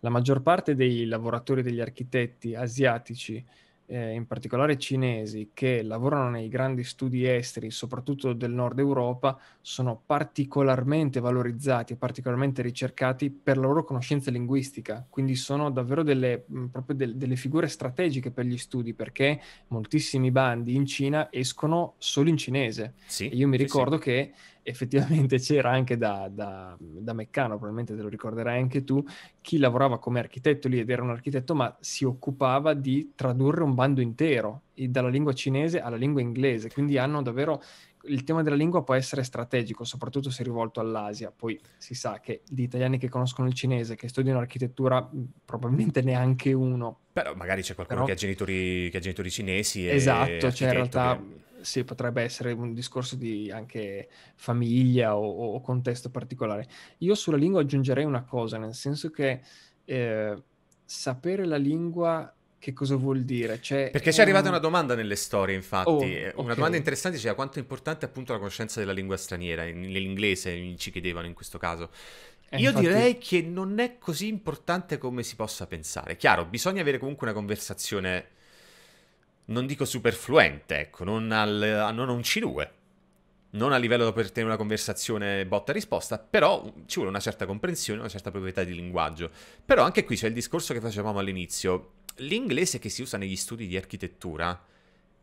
La maggior parte dei lavoratori, degli architetti asiatici, in particolare cinesi, che lavorano nei grandi studi esteri, soprattutto del nord Europa, sono particolarmente valorizzati e particolarmente ricercati per la loro conoscenza linguistica, quindi sono davvero proprio delle figure strategiche per gli studi, perché moltissimi bandi in Cina escono solo in cinese. E io mi ricordo che effettivamente c'era anche da Meccano, probabilmente te lo ricorderai anche tu, chi lavorava come architetto lì, ed era un architetto, ma si occupava di tradurre un bando intero dalla lingua cinese alla lingua inglese, quindi hanno davvero... Il tema della lingua può essere strategico, soprattutto se rivolto all'Asia. Poi si sa che di italiani che conoscono il cinese, che studiano architettura, probabilmente neanche uno. Però magari c'è qualcuno che ha genitori cinesi. Esatto, cioè in realtà... Che... Sì, potrebbe essere un discorso di anche famiglia o contesto particolare. Io sulla lingua aggiungerei una cosa, nel senso che sapere la lingua, che cosa vuol dire? Cioè, perché ci è arrivata una domanda nelle storie, infatti. Una domanda interessante, cioè quanto è importante appunto la conoscenza della lingua straniera, nell'inglese ci chiedevano in questo caso. Io direi che non è così importante come si possa pensare. Chiaro, bisogna avere comunque una conversazione... Non dico super fluente, ecco, non un C2, non a livello per tenere una conversazione botta-risposta, però ci vuole una certa comprensione, una certa proprietà di linguaggio. Però anche qui c'è il discorso che facevamo all'inizio. L'inglese che si usa negli studi di architettura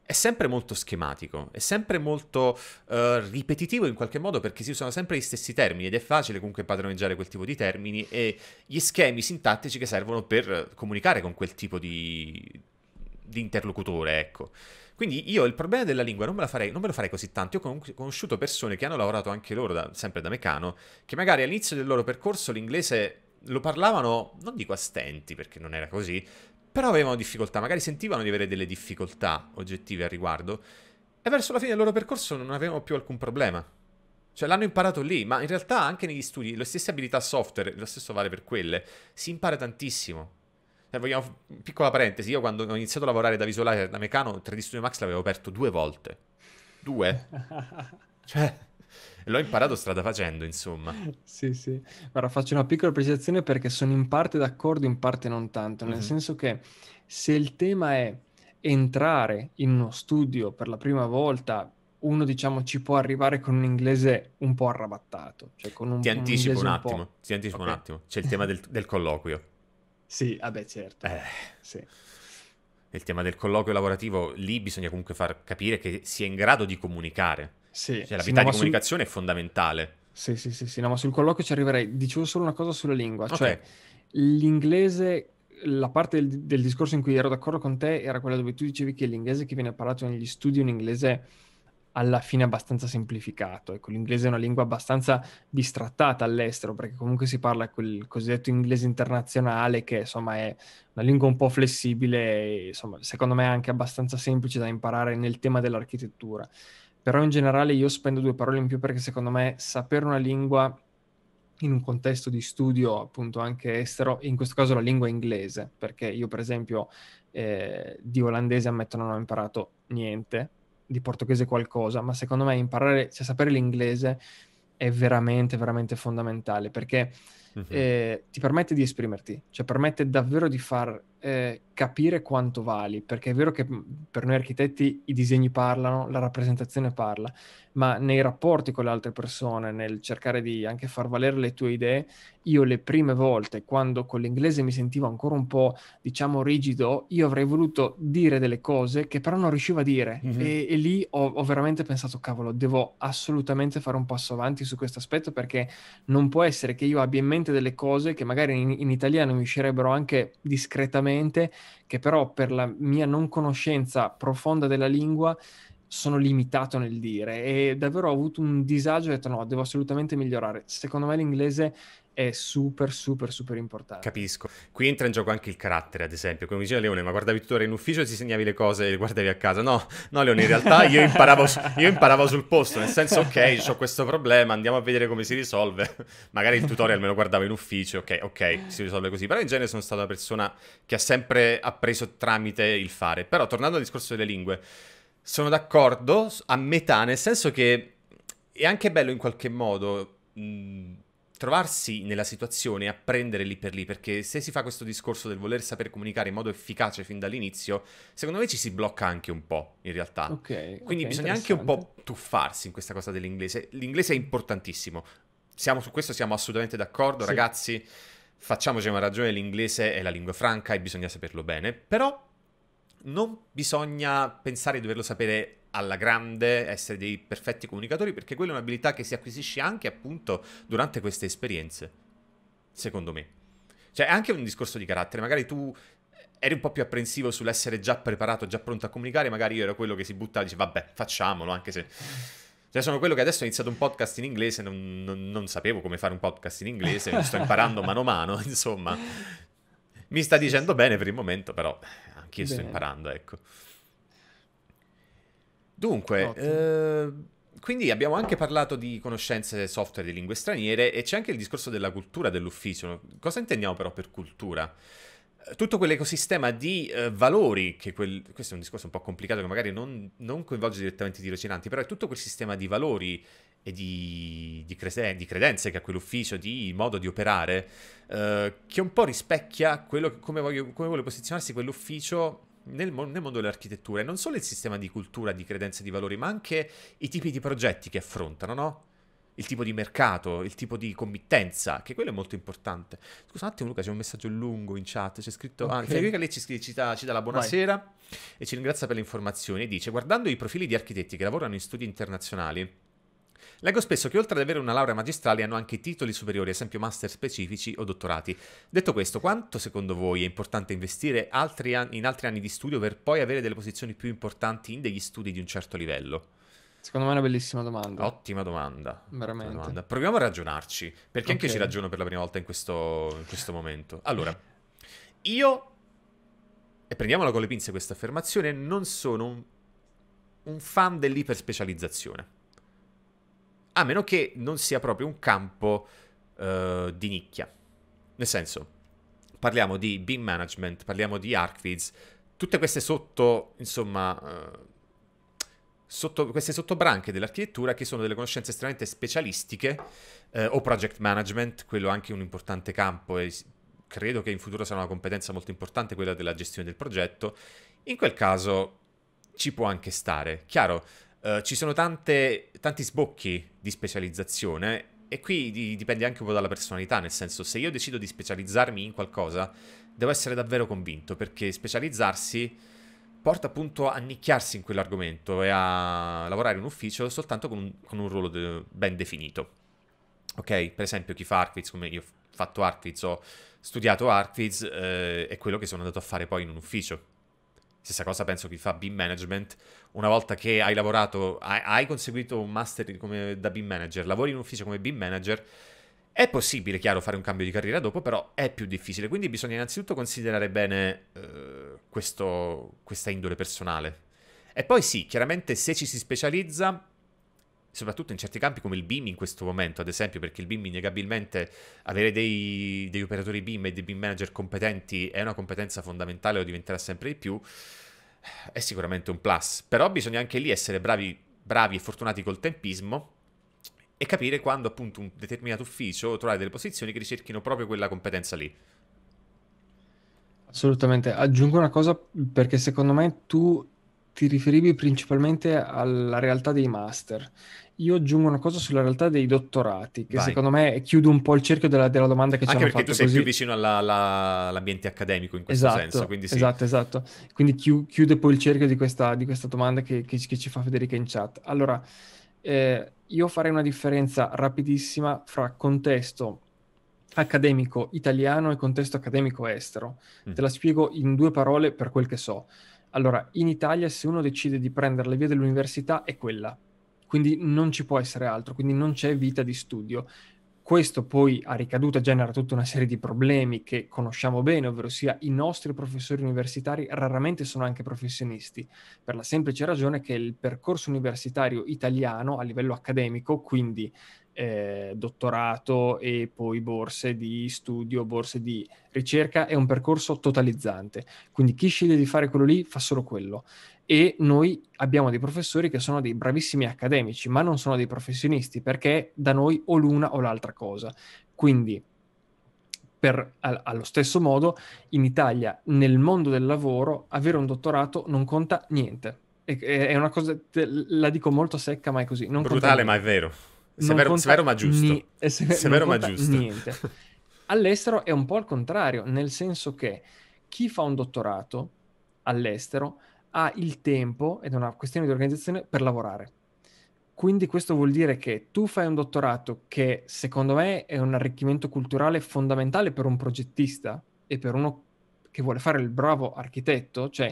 è sempre molto schematico, è sempre molto ripetitivo in qualche modo, perché si usano sempre gli stessi termini ed è facile comunque padroneggiare quel tipo di termini e gli schemi sintattici che servono per comunicare con quel tipo di interlocutore, ecco. Quindi io il problema della lingua non me lo farei così tanto. Io ho conosciuto persone che hanno lavorato anche loro sempre da Meccano, che magari all'inizio del loro percorso l'inglese lo parlavano, non dico a stenti perché non era così, però avevano difficoltà, magari sentivano di avere delle difficoltà oggettive al riguardo, e verso la fine del loro percorso non avevano più alcun problema. Cioè l'hanno imparato lì, ma in realtà anche negli studi, le stesse abilità software, lo stesso vale per quelle, si impara tantissimo. Vogliamo, piccola parentesi, io quando ho iniziato a lavorare da visualizer da Mecanoo, 3D Studio Max l'avevo aperto 2 volte. 2? Cioè... l'ho imparato strada facendo, insomma. Sì, sì. Guarda, faccio una piccola precisazione perché sono in parte d'accordo, in parte non tanto. Nel senso che se il tema è entrare in uno studio per la prima volta, uno, diciamo, ci può arrivare con un inglese un po' arrabattato. Cioè con un, ti anticipo un attimo. C'è il tema del colloquio. Sì, vabbè, certo. Sì. Il tema del colloquio lavorativo, lì bisogna comunque far capire che sia in grado di comunicare. Sì, cioè, l'abilità di comunicazione è fondamentale. Sì, sì, sì, sì, no, ma sul colloquio ci arriverei. Dicevo solo una cosa sulla lingua, okay. Cioè l'inglese, la parte del discorso in cui ero d'accordo con te era quella dove tu dicevi che l'inglese che viene parlato negli studi è un inglese alla fine abbastanza semplificato. Ecco, l'inglese è una lingua abbastanza bistrattata all'estero, perché comunque si parla quel cosiddetto inglese internazionale, che insomma è una lingua un po' flessibile e, insomma, secondo me è anche abbastanza semplice da imparare nel tema dell'architettura. Però in generale io spendo 2 parole in più perché secondo me sapere una lingua in un contesto di studio appunto anche estero, in questo caso la lingua inglese, perché io per esempio di olandese ammetto non ho imparato niente, di portoghese qualcosa, ma secondo me imparare, cioè sapere l'inglese è veramente, veramente fondamentale perché ti permette di esprimerti, cioè permette davvero di far capire quanto vali, perché è vero che per noi architetti i disegni parlano, la rappresentazione parla, ma nei rapporti con le altre persone, nel cercare di anche far valere le tue idee, io le prime volte, quando con l'inglese mi sentivo ancora un po', diciamo, rigido, io avrei voluto dire delle cose che però non riuscivo a dire, e lì ho veramente pensato, cavolo, devo assolutamente fare un passo avanti su questo aspetto, perché non può essere che io abbia in mente delle cose che magari in italiano mi uscirebbero anche discretamente, che però per la mia non conoscenza profonda della lingua sono limitato nel dire, e davvero ho avuto un disagio e ho detto no, devo assolutamente migliorare. Secondo me l'inglese è super, super, super importante. Capisco. Qui entra in gioco anche il carattere, ad esempio. Come diceva Leone, ma guardavi tuttora in ufficio e ti segnavi le cose e le guardavi a casa? No, no Leone, in realtà io imparavo sul posto, nel senso ok, ho questo problema, andiamo a vedere come si risolve. Magari il tutorial me lo guardavo in ufficio, ok, si risolve così. Però in genere sono stata una persona che ha sempre appreso tramite il fare. Però tornando al discorso delle lingue, sono d'accordo a metà, nel senso che è anche bello in qualche modo trovarsi nella situazione e apprendere lì per lì, perché se si fa questo discorso del voler saper comunicare in modo efficace fin dall'inizio, secondo me ci si blocca anche un po', in realtà. Okay, quindi bisogna anche un po' tuffarsi in questa cosa dell'inglese. L'inglese è importantissimo. Su questo siamo assolutamente d'accordo, sì. Ragazzi, facciamoci una ragione, l'inglese è la lingua franca e bisogna saperlo bene, però... non bisogna pensare di doverlo sapere alla grande, essere dei perfetti comunicatori, perché quella è un'abilità che si acquisisce anche appunto durante queste esperienze, secondo me. Cioè è anche un discorso di carattere, magari tu eri un po' più apprensivo sull'essere già preparato, già pronto a comunicare, magari io ero quello che si buttava e dice vabbè facciamolo, anche se... Cioè sono quello che adesso ho iniziato un podcast in inglese, non sapevo come fare un podcast in inglese, lo sto imparando mano a mano, insomma... Mi sta dicendo bene per il momento, però anche io sto imparando, ecco. Dunque, quindi abbiamo anche parlato di conoscenze software di lingue straniere e c'è anche il discorso della cultura dell'ufficio. Cosa intendiamo però per cultura? Tutto quell'ecosistema di valori, che questo è un discorso un po' complicato che magari non coinvolge direttamente i tirocinanti, però è tutto quel sistema di valori e di credenze che ha quell'ufficio, di modo di operare, che un po' rispecchia quello, come vuole posizionarsi quell'ufficio nel mondo dell'architettura, e non solo il sistema di cultura, di credenze, di valori, ma anche i tipi di progetti che affrontano, no? Il tipo di mercato, il tipo di committenza, che quello è molto importante. Scusa un attimo Luca, c'è un messaggio lungo in chat, c'è scritto... Okay. Federica lei ci dà la buonasera. Vai. E ci ringrazia per le informazioni e dice: guardando i profili di architetti che lavorano in studi internazionali, leggo spesso che oltre ad avere una laurea magistrale hanno anche titoli superiori, ad esempio master specifici o dottorati. Detto questo, quanto secondo voi è importante investire in altri anni di studio per poi avere delle posizioni più importanti in degli studi di un certo livello? Secondo me è una bellissima domanda. Ottima domanda. Veramente. Ottima domanda. Proviamo a ragionarci, perché anche ci ragiono per la prima volta in questo momento. Allora, io, e prendiamola con le pinze questa affermazione, non sono un fan dell'iperspecializzazione. A meno che non sia proprio un campo di nicchia. Nel senso, parliamo di BIM management, parliamo di ArcViz, tutte queste sotto, insomma... queste sottobranche dell'architettura che sono delle conoscenze estremamente specialistiche, o project management, quello è anche un importante campo e credo che in futuro sarà una competenza molto importante quella della gestione del progetto. In quel caso ci può anche stare. Chiaro, ci sono tanti sbocchi di specializzazione e qui dipende anche un po' dalla personalità, nel senso, se io decido di specializzarmi in qualcosa devo essere davvero convinto, perché specializzarsi porta appunto a nicchiarsi in quell'argomento e a lavorare in un ufficio soltanto con un ruolo ben definito. Ok? Per esempio chi fa ArcViz, come io ho fatto ArcViz, ho studiato ArcViz, è quello che sono andato a fare poi in un ufficio. Stessa cosa penso chi fa BIM Management. Una volta che hai lavorato, hai conseguito un master come da BIM Manager, lavori in un ufficio come BIM Manager, è possibile, chiaro, fare un cambio di carriera dopo, però è più difficile, quindi bisogna innanzitutto considerare bene questa indole personale. E poi sì, chiaramente se ci si specializza, soprattutto in certi campi come il BIM in questo momento, ad esempio, perché il BIM innegabilmente, avere degli operatori BIM e dei BIM manager competenti è una competenza fondamentale, o diventerà sempre di più, è sicuramente un plus. Però bisogna anche lì essere bravi e fortunati col tempismo, e capire quando appunto un determinato ufficio trovare delle posizioni che ricerchino proprio quella competenza lì. Assolutamente. Aggiungo una cosa, perché secondo me tu ti riferivi principalmente alla realtà dei master. Io aggiungo una cosa sulla realtà dei dottorati, che secondo me chiude un po' il cerchio della domanda che ci hanno fatto. Anche perché tu sei più vicino all'ambiente accademico in questo senso. Quindi sì. Esatto. Quindi chiude poi il cerchio di questa domanda che ci fa Federica in chat. Allora... io farei una differenza rapidissima fra contesto accademico italiano e contesto accademico estero. Te la spiego in due parole per quel che so. Allora, in Italia se uno decide di prendere le vie dell'università è quella, quindi non ci può essere altro, quindi non c'è vita di studio. Questo poi a ricaduta genera tutta una serie di problemi che conosciamo bene, ovvero sia i nostri professori universitari raramente sono anche professionisti, per la semplice ragione che il percorso universitario italiano a livello accademico, quindi dottorato e poi borse di studio, borse di ricerca, è un percorso totalizzante. Quindi chi sceglie di fare quello lì fa solo quello. E noi abbiamo dei professori che sono dei bravissimi accademici, ma non sono dei professionisti, perché da noi o l'una o l'altra cosa. Quindi, allo stesso modo, in Italia, nel mondo del lavoro, avere un dottorato non conta niente. È una cosa, la dico molto secca, ma è così. Non brutale, ma è vero. Severo, ma giusto. Severo, ma giusto. Niente. All'estero è un po' al contrario, nel senso che chi fa un dottorato all'estero ha il tempo, ed è una questione di organizzazione, per lavorare. Quindi questo vuol dire che tu fai un dottorato che, secondo me, è un arricchimento culturale fondamentale per un progettista e per uno che vuole fare il bravo architetto. Cioè,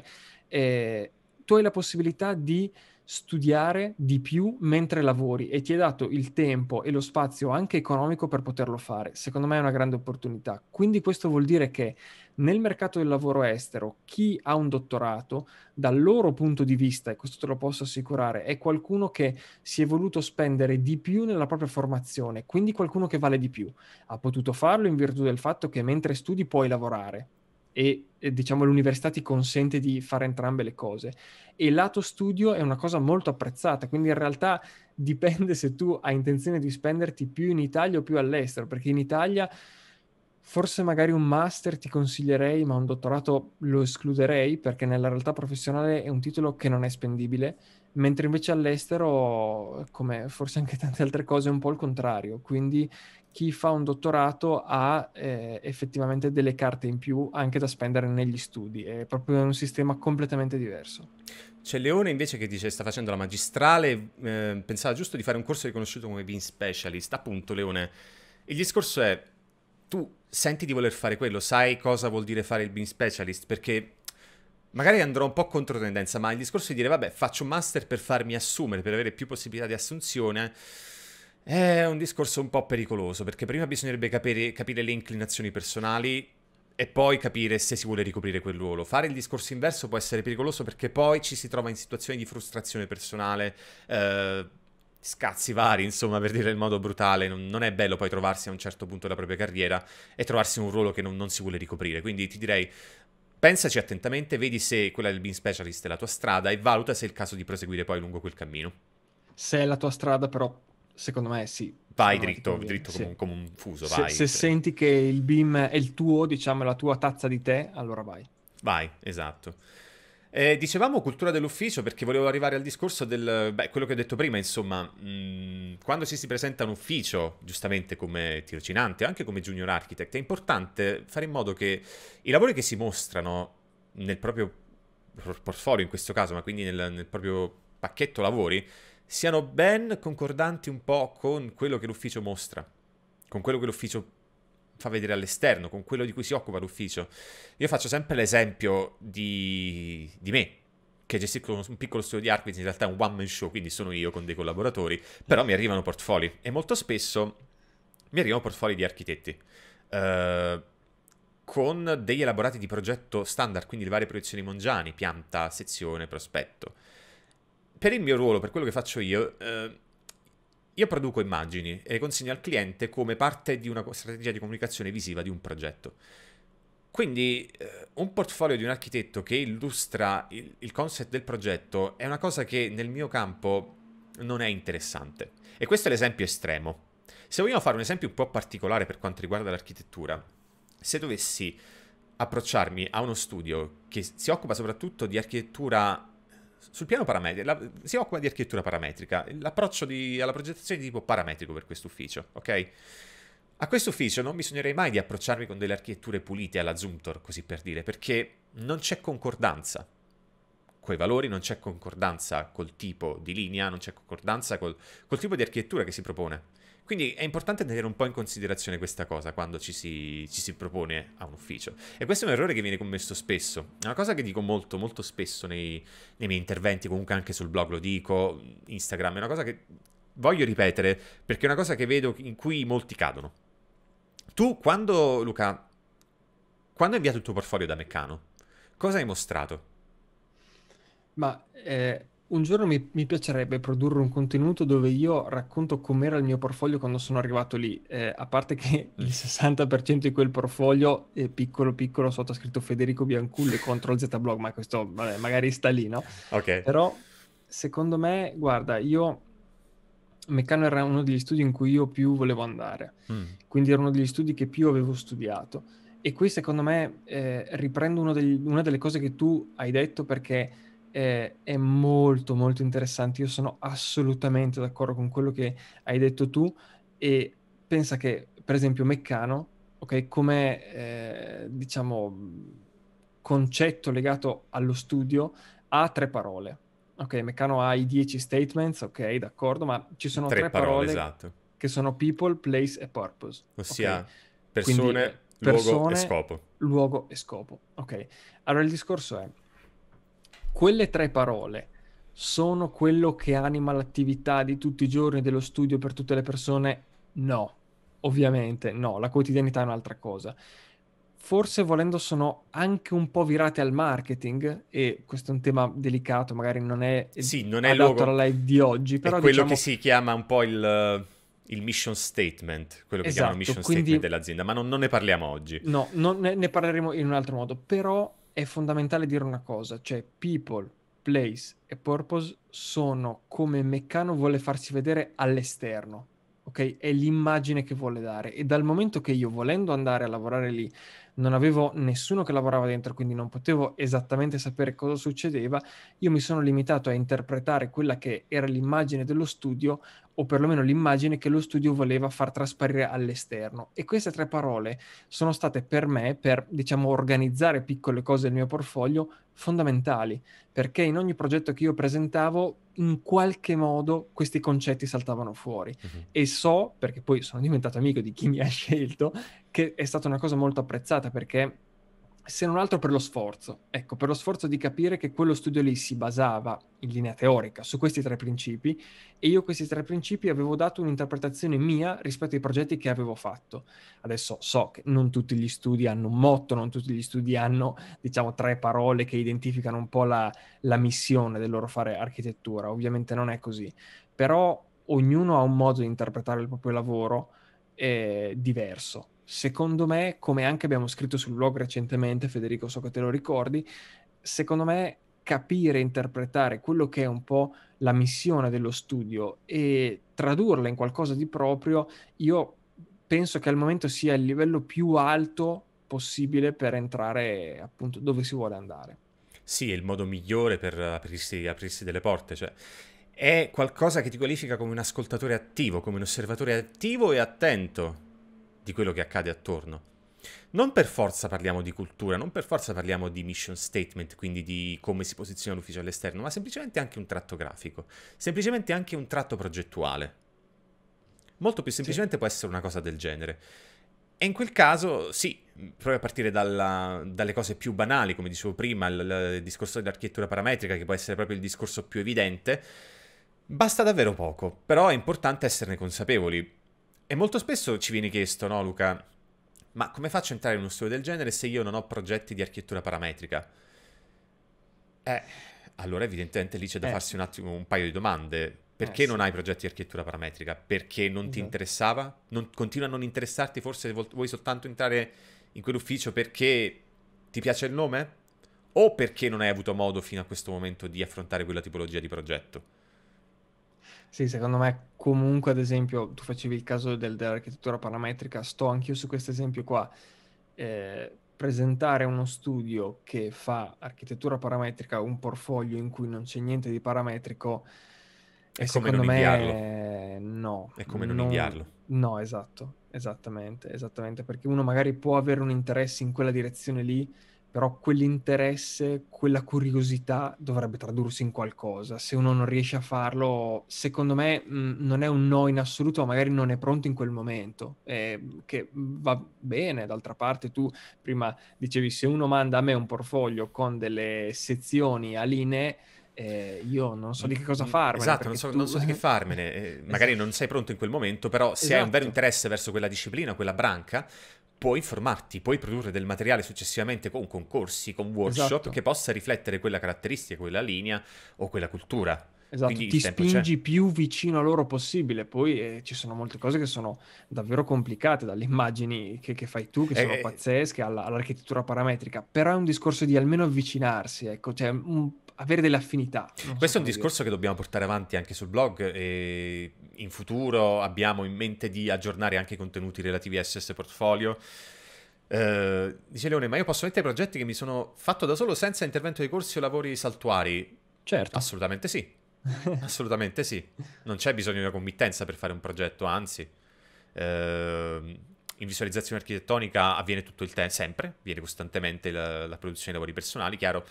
tu hai la possibilità di studiare di più mentre lavori e ti è dato il tempo e lo spazio anche economico per poterlo fare. Secondo me è una grande opportunità. Quindi questo vuol dire che nel mercato del lavoro estero chi ha un dottorato, dal loro punto di vista, e questo te lo posso assicurare, è qualcuno che si è voluto spendere di più nella propria formazione, quindi qualcuno che vale di più. Ha potuto farlo in virtù del fatto che mentre studi puoi lavorare. E diciamo l'università ti consente di fare entrambe le cose, e lato studio è una cosa molto apprezzata, quindi in realtà dipende se tu hai intenzione di spenderti più in Italia o più all'estero, perché in Italia forse magari un master ti consiglierei, ma un dottorato lo escluderei, perché nella realtà professionale è un titolo che non è spendibile, mentre invece all'estero, come forse anche tante altre cose, è un po' il contrario, quindi chi fa un dottorato ha effettivamente delle carte in più anche da spendere negli studi, è proprio un sistema completamente diverso. C'è Leone invece che dice sta facendo la magistrale, pensava giusto di fare un corso riconosciuto come BIM Specialist. Appunto Leone, il discorso è, tu senti di voler fare quello, sai cosa vuol dire fare il BIM Specialist, perché Magari andrò un po' contro tendenza, ma il discorso di dire vabbè faccio un master per farmi assumere, per avere più possibilità di assunzione, è un discorso un po' pericoloso, perché prima bisognerebbe capire le inclinazioni personali e poi capire se si vuole ricoprire quel ruolo. Fare il discorso inverso può essere pericoloso perché poi ci si trova in situazioni di frustrazione personale, scazzi vari, insomma, per dire in modo brutale. Non è bello poi trovarsi a un certo punto della propria carriera e trovarsi in un ruolo che non si vuole ricoprire. Quindi ti direi, pensaci attentamente, vedi se quella del BIM Specialist è la tua strada e valuta se è il caso di proseguire poi lungo quel cammino. Se è la tua strada, però, secondo me sì. Vai dritto sì. Come un fuso, vai. Se senti che il BIM è il tuo, diciamo, è la tua tazza di tè, allora vai. Vai, esatto. Dicevamo cultura dell'ufficio perché volevo arrivare al discorso del... Beh, quello che ho detto prima, insomma, quando si presenta a un ufficio, giustamente come tirocinante, anche come junior architect, è importante fare in modo che i lavori che si mostrano nel proprio portfolio, in questo caso, ma quindi nel proprio pacchetto lavori, siano ben concordanti un po' con quello che l'ufficio mostra, con quello che l'ufficio fa vedere all'esterno, con quello di cui si occupa l'ufficio. Io faccio sempre l'esempio di me, che gestisco un piccolo studio di architecture, in realtà è un one man show, quindi sono io con dei collaboratori, però mi arrivano portfolio e molto spesso mi arrivano portfolio di architetti con degli elaborati di progetto standard, quindi le varie proiezioni Mongiani, pianta, sezione, prospetto. Per il mio ruolo, per quello che faccio io produco immagini e le consegno al cliente come parte di una strategia di comunicazione visiva di un progetto. Quindi un portfolio di un architetto che illustra il concept del progetto è una cosa che nel mio campo non è interessante. E questo è l'esempio estremo. Se vogliamo fare un esempio un po' particolare per quanto riguarda l'architettura, se dovessi approcciarmi a uno studio che si occupa soprattutto di architettura sul piano parametrico, si occupa di architettura parametrica, l'approccio alla progettazione di tipo parametrico per questo ufficio, ok? A questo ufficio non bisognerei mai di approcciarmi con delle architetture pulite alla Zoomtor, così per dire, perché non c'è concordanza coi valori, non c'è concordanza col tipo di linea, non c'è concordanza col tipo di architettura che si propone. Quindi è importante tenere un po' in considerazione questa cosa quando ci si propone a un ufficio. E questo è un errore che viene commesso spesso. È una cosa che dico molto, molto spesso nei miei interventi, comunque anche sul blog lo dico, Instagram, è una cosa che voglio ripetere perché è una cosa che vedo in cui molti cadono. Tu, Luca, quando hai inviato il tuo portfolio da Mecanoo, cosa hai mostrato? Un giorno mi piacerebbe produrre un contenuto dove io racconto com'era il mio portfolio quando sono arrivato lì, a parte che il 60% di quel portfolio è piccolo, sotto scritto Federico Bianculli Ctrl Z blog, ma questo vabbè, magari sta lì, no? Okay. Però secondo me, guarda, Mecanoo era uno degli studi in cui io più volevo andare, quindi era uno degli studi che più avevo studiato e qui secondo me riprendo una delle cose che tu hai detto perché è molto molto interessante. Io sono assolutamente d'accordo con quello che hai detto tu e pensa che per esempio Mecanoo, ok, come diciamo concetto legato allo studio ha 3 parole, ok, Mecanoo ha i 10 statements, ok, d'accordo, ma ci sono 3 parole, esatto, che sono people, place e purpose, ossia okay? Persone, luogo e scopo, ok? Allora il discorso è: quelle 3 parole sono quello che anima l'attività di tutti i giorni dello studio per tutte le persone? No, ovviamente no, la quotidianità è un'altra cosa. Forse volendo sono anche un po' virate al marketing e questo è un tema delicato, magari non è, sì, non è adatto alla live di oggi. Però è quello, diciamo, che si chiama un po' il mission statement, quello che esatto, chiamano mission statement dell'azienda, ma non ne parliamo oggi. No, ne parleremo in un altro modo, però... È fondamentale dire una cosa, cioè people, place e purpose sono come Mecanoo vuole farsi vedere all'esterno, ok? È l'immagine che vuole dare e dal momento che io, volendo andare a lavorare lì, non avevo nessuno che lavorava dentro, quindi non potevo esattamente sapere cosa succedeva, io mi sono limitato a interpretare quella che era l'immagine dello studio o perlomeno l'immagine che lo studio voleva far trasparire all'esterno. E queste 3 parole sono state per me, per diciamo organizzare piccole cose del mio portfolio, fondamentali, perché in ogni progetto che io presentavo in qualche modo questi concetti saltavano fuori. E so, perché poi sono diventato amico di chi mi ha scelto, che è stata una cosa molto apprezzata perché se non altro per lo sforzo. Ecco, per lo sforzo di capire che quello studio lì si basava in linea teorica su questi tre principi, e io questi tre principi avevo dato un'interpretazione mia rispetto ai progetti che avevo fatto. Adesso so che non tutti gli studi hanno un motto, non tutti gli studi hanno, diciamo, tre parole che identificano un po' la missione del loro fare architettura. Ovviamente non è così, però ognuno ha un modo di interpretare il proprio lavoro diverso. Secondo me, come anche abbiamo scritto sul blog recentemente, Federico, so che te lo ricordi, secondo me capire e interpretare quello che è un po' la missione dello studio e tradurla in qualcosa di proprio, io penso che al momento sia il livello più alto possibile per entrare appunto dove si vuole andare. Sì, è il modo migliore per aprirsi delle porte, cioè è qualcosa che ti qualifica come un ascoltatore attivo, come un osservatore attivo e attento di quello che accade attorno. Non per forza parliamo di cultura, non per forza parliamo di mission statement, quindi di come si posiziona l'ufficio all'esterno, ma semplicemente anche un tratto grafico, semplicemente anche un tratto progettuale. Molto più semplicemente sì. Può essere una cosa del genere. E in quel caso, sì, proprio a partire dalle cose più banali, come dicevo prima, il discorso dell'architettura parametrica, che può essere proprio il discorso più evidente, basta davvero poco, però è importante esserne consapevoli. E molto spesso ci viene chiesto, no Luca, ma come faccio a entrare in uno studio del genere se io non ho progetti di architettura parametrica? Allora evidentemente lì c'è da farsi un attimo un paio di domande. Perché non hai progetti di architettura parametrica? Perché non ti interessava? Continua a non interessarti? Forse vuoi soltanto entrare in quell'ufficio perché ti piace il nome? O perché non hai avuto modo fino a questo momento di affrontare quella tipologia di progetto? Sì, secondo me comunque, ad esempio, tu facevi il caso dell'architettura parametrica, sto anch'io su questo esempio qua. Presentare uno studio che fa architettura parametrica, un portfolio in cui non c'è niente di parametrico, è come non inviarlo. No. È come non inviarlo. No, esatto, esattamente, perché uno magari può avere un interesse in quella direzione lì, però quell'interesse, quella curiosità dovrebbe tradursi in qualcosa. Se uno non riesce a farlo, secondo me non è un no in assoluto, ma magari non è pronto in quel momento, che va bene. D'altra parte tu prima dicevi, se uno manda a me un portfolio con delle sezioni a linee, io non so di che cosa farmene. Esatto, non so di che farmene. Magari non sei pronto in quel momento, però se hai un vero interesse verso quella disciplina, quella branca, puoi informarti, puoi produrre del materiale successivamente con concorsi, con workshop che possa riflettere quella caratteristica, quella linea o quella cultura. Esatto, quindi ti spingi più vicino a loro possibile. Poi ci sono molte cose che sono davvero complicate, dalle immagini che fai tu, che sono pazzesche, all'architettura parametrica, però è un discorso di almeno avvicinarsi, ecco, cioè avere delle affinità. Questo è un discorso che dobbiamo portare avanti anche sul blog, e in futuro abbiamo in mente di aggiornare anche i contenuti relativi a SS Portfolio. Dice Leone, ma io posso mettere progetti che mi sono fatto da solo senza intervento di corsi o lavori saltuari? Certo. Assolutamente sì, assolutamente sì. Non c'è bisogno di una committenza per fare un progetto, anzi... in visualizzazione architettonica avviene tutto il tempo, sempre, avviene costantemente la produzione di lavori personali, chiaro.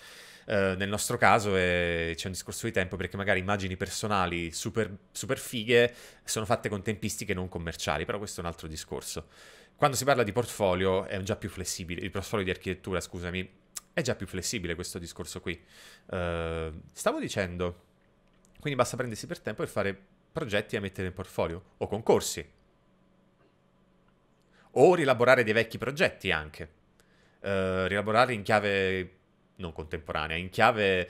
Nel nostro caso c'è un discorso di tempo, perché magari immagini personali super fighe sono fatte con tempistiche non commerciali, però questo è un altro discorso. Quando si parla di portfolio è già più flessibile, il portfolio di architettura, scusami, è già più flessibile questo discorso qui. Stavo dicendo, quindi basta prendersi per tempo e fare progetti da mettere in portfolio o concorsi, o rielaborare dei vecchi progetti anche, rielaborare in chiave non contemporanea, in chiave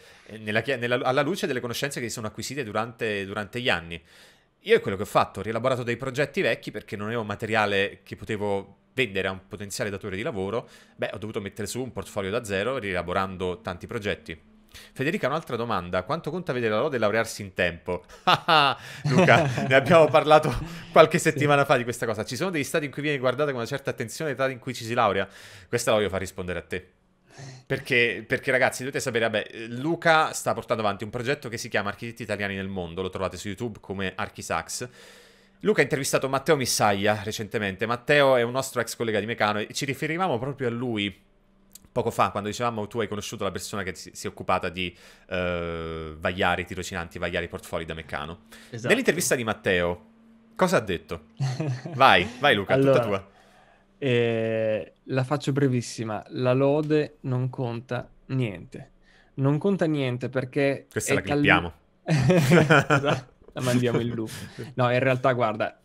alla luce delle conoscenze che si sono acquisite durante gli anni. Io è quello che ho fatto, ho rielaborato dei progetti vecchi perché non avevo materiale che potevo vendere a un potenziale datore di lavoro. Ho dovuto mettere su un portfolio da zero, rielaborando tanti progetti. Federica, un'altra domanda: quanto conta vedere la lode e laurearsi in tempo? Luca, ne abbiamo parlato qualche settimana fa di questa cosa. Ci sono degli stati in cui viene guardata con una certa attenzione l'età in cui ci si laurea? Questa la voglio far rispondere a te, perché ragazzi dovete sapere, Luca sta portando avanti un progetto che si chiama Architetti Italiani nel Mondo, lo trovate su YouTube come Archisax. Luca ha intervistato Matteo Missaglia recentemente. Matteo è un nostro ex collega di Mecanoo e ci riferivamo proprio a lui poco fa, quando dicevamo tu hai conosciuto la persona che si è occupata di vagliare i tirocinanti, vagliare i portfolio da Mecanoo. Esatto. Nell'intervista di Matteo, cosa ha detto? Vai Luca, allora, tutta tua. La faccio brevissima, la lode non conta niente. Non conta niente perché... Questa la clippiamo. La mandiamo in loop. No, in realtà, guarda,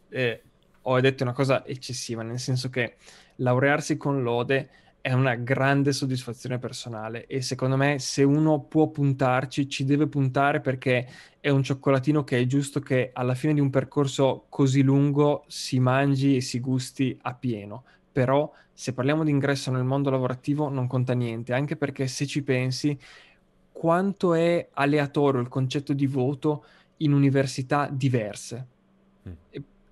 ho detto una cosa eccessiva, nel senso che laurearsi con lode è una grande soddisfazione personale e secondo me se uno può puntarci, ci deve puntare, perché è un cioccolatino che è giusto che alla fine di un percorso così lungo si mangi e si gusti a pieno. Però se parliamo di ingresso nel mondo lavorativo non conta niente, anche perché se ci pensi quanto è aleatorio il concetto di voto in università diverse.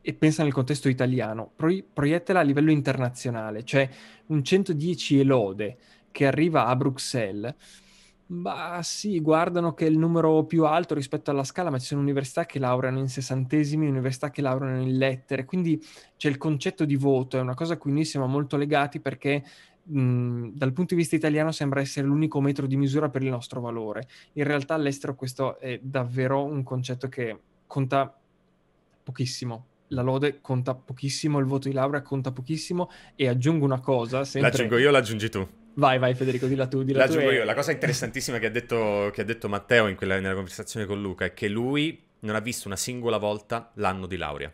E pensa nel contesto italiano, proiettala a livello internazionale, cioè un 110 Elode che arriva a Bruxelles, ma sì, guardano che è il numero più alto rispetto alla scala, ma ci sono università che laureano in 60esimi, università che laureano in lettere, quindi c'è il concetto di voto, è una cosa a cui noi siamo molto legati perché dal punto di vista italiano sembra essere l'unico metro di misura per il nostro valore. In realtà all'estero questo è davvero un concetto che conta pochissimo. La lode conta pochissimo, il voto di laurea conta pochissimo, e aggiungo una cosa sempre... L'aggiungo io o l'aggiungi tu? Vai, vai Federico, dilla tu, dilla l'aggiungo tu. Io, la cosa interessantissima che ha detto Matteo nella conversazione con Luca è che lui non ha visto una singola volta l'anno di laurea.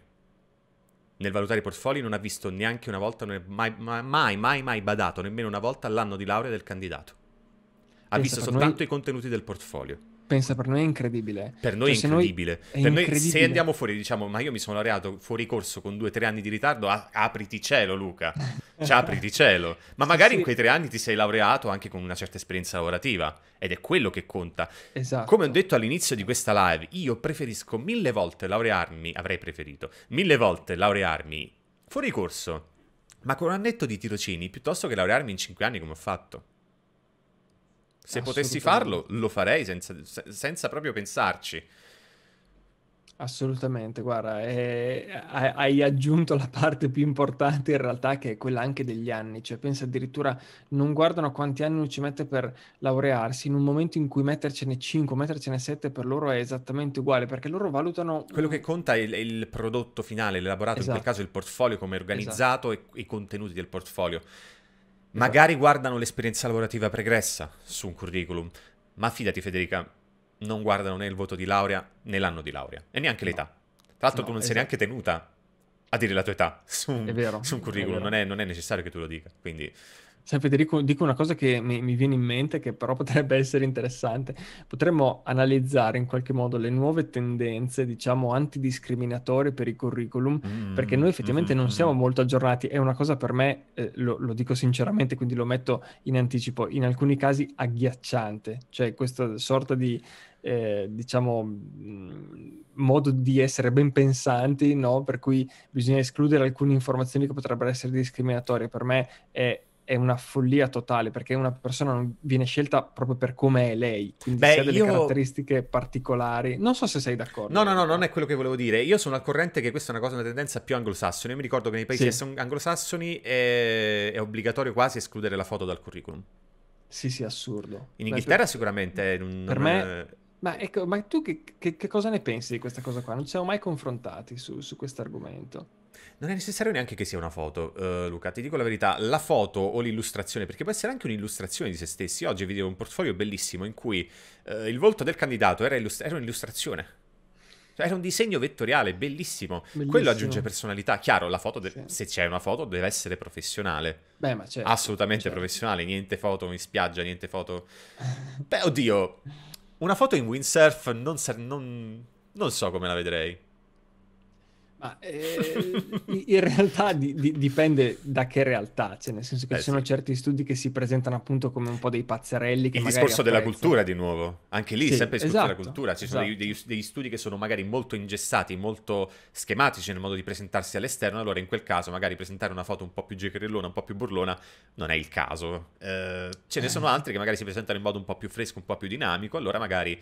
Nel valutare i portfolio non ha visto neanche una volta, non è mai badato nemmeno una volta all'anno di laurea del candidato. Ha visto soltanto i contenuti del portfolio. Pensa, per noi è incredibile. Per noi, cioè, è incredibile. Noi, se andiamo fuori, diciamo, ma io mi sono laureato fuori corso con 2 o 3 anni di ritardo, apriti cielo Luca, cioè, apriti cielo. Ma magari sì, in quei 3 anni ti sei laureato anche con una certa esperienza lavorativa, ed è quello che conta. Esatto. Come ho detto all'inizio di questa live, io preferisco 1000 volte laurearmi, avrei preferito 1000 volte laurearmi fuori corso, ma con un annetto di tirocini, piuttosto che laurearmi in 5 anni come ho fatto. Se potessi farlo, lo farei senza proprio pensarci. Assolutamente, guarda, hai aggiunto la parte più importante in realtà, che è quella anche degli anni. Cioè, pensa, addirittura non guardano quanti anni uno ci mette per laurearsi, in un momento in cui mettercene 5, mettercene 7 per loro è esattamente uguale, perché loro valutano... Quello che conta è il prodotto finale, l'elaborato, esatto, in quel caso il portfolio, come è organizzato, esatto, e i contenuti del portfolio. Magari guardano l'esperienza lavorativa pregressa su un curriculum, ma fidati Federica, non guardano né il voto di laurea né l'anno di laurea, e neanche l'età. Tra l'altro, no, tu non sei neanche tenuta a dire la tua età su un curriculum, non è necessario che tu lo dica, quindi... Sai Federico, dico una cosa che mi viene in mente, che però potrebbe essere interessante. Potremmo analizzare in qualche modo le nuove tendenze, diciamo, antidiscriminatorie per i curriculum, perché noi effettivamente non siamo molto aggiornati. È una cosa per me, lo dico sinceramente, quindi lo metto in anticipo, in alcuni casi agghiacciante, cioè questa sorta di... diciamo modo di essere ben pensanti, no? Per cui bisogna escludere alcune informazioni che potrebbero essere discriminatorie. Per me è una follia totale, perché una persona non viene scelta proprio per come è lei, quindi se ha delle caratteristiche particolari. Non so se sei d'accordo. No, non è quello che volevo dire. Io sono al corrente che questa è una tendenza più anglosassone. Io mi ricordo che nei paesi anglosassoni è obbligatorio quasi escludere la foto dal curriculum. Sì, assurdo. In Inghilterra sicuramente per me... Ma ecco, ma tu che cosa ne pensi di questa cosa qua? Non ci siamo mai confrontati su questo argomento. Non è necessario neanche che sia una foto, Luca, ti dico la verità. La foto o l'illustrazione, perché può essere anche un'illustrazione di se stessi. Io oggi vedevo un portfolio bellissimo in cui il volto del candidato era un'illustrazione. Cioè, era un disegno vettoriale, bellissimo. Quello aggiunge personalità. Chiaro, la foto, se c'è una foto, deve essere professionale. Beh, ma certo, assolutamente certo. Professionale, niente foto in spiaggia, niente foto... Beh, oddio... Una foto in windsurf non so come la vedrei. Ma in realtà dipende da che realtà, cioè, nel senso che ci sono certi studi che si presentano appunto come un po' dei pazzerelli. Che il discorso della cultura, di nuovo, anche lì sempre il discorso della cultura. Ci sono degli studi che sono magari molto ingessati, molto schematici nel modo di presentarsi all'esterno. Allora in quel caso magari presentare una foto un po' più giocherellona, un po' più burlona non è il caso. Ce ne sono altri che magari si presentano in modo un po' più fresco, un po' più dinamico. Allora magari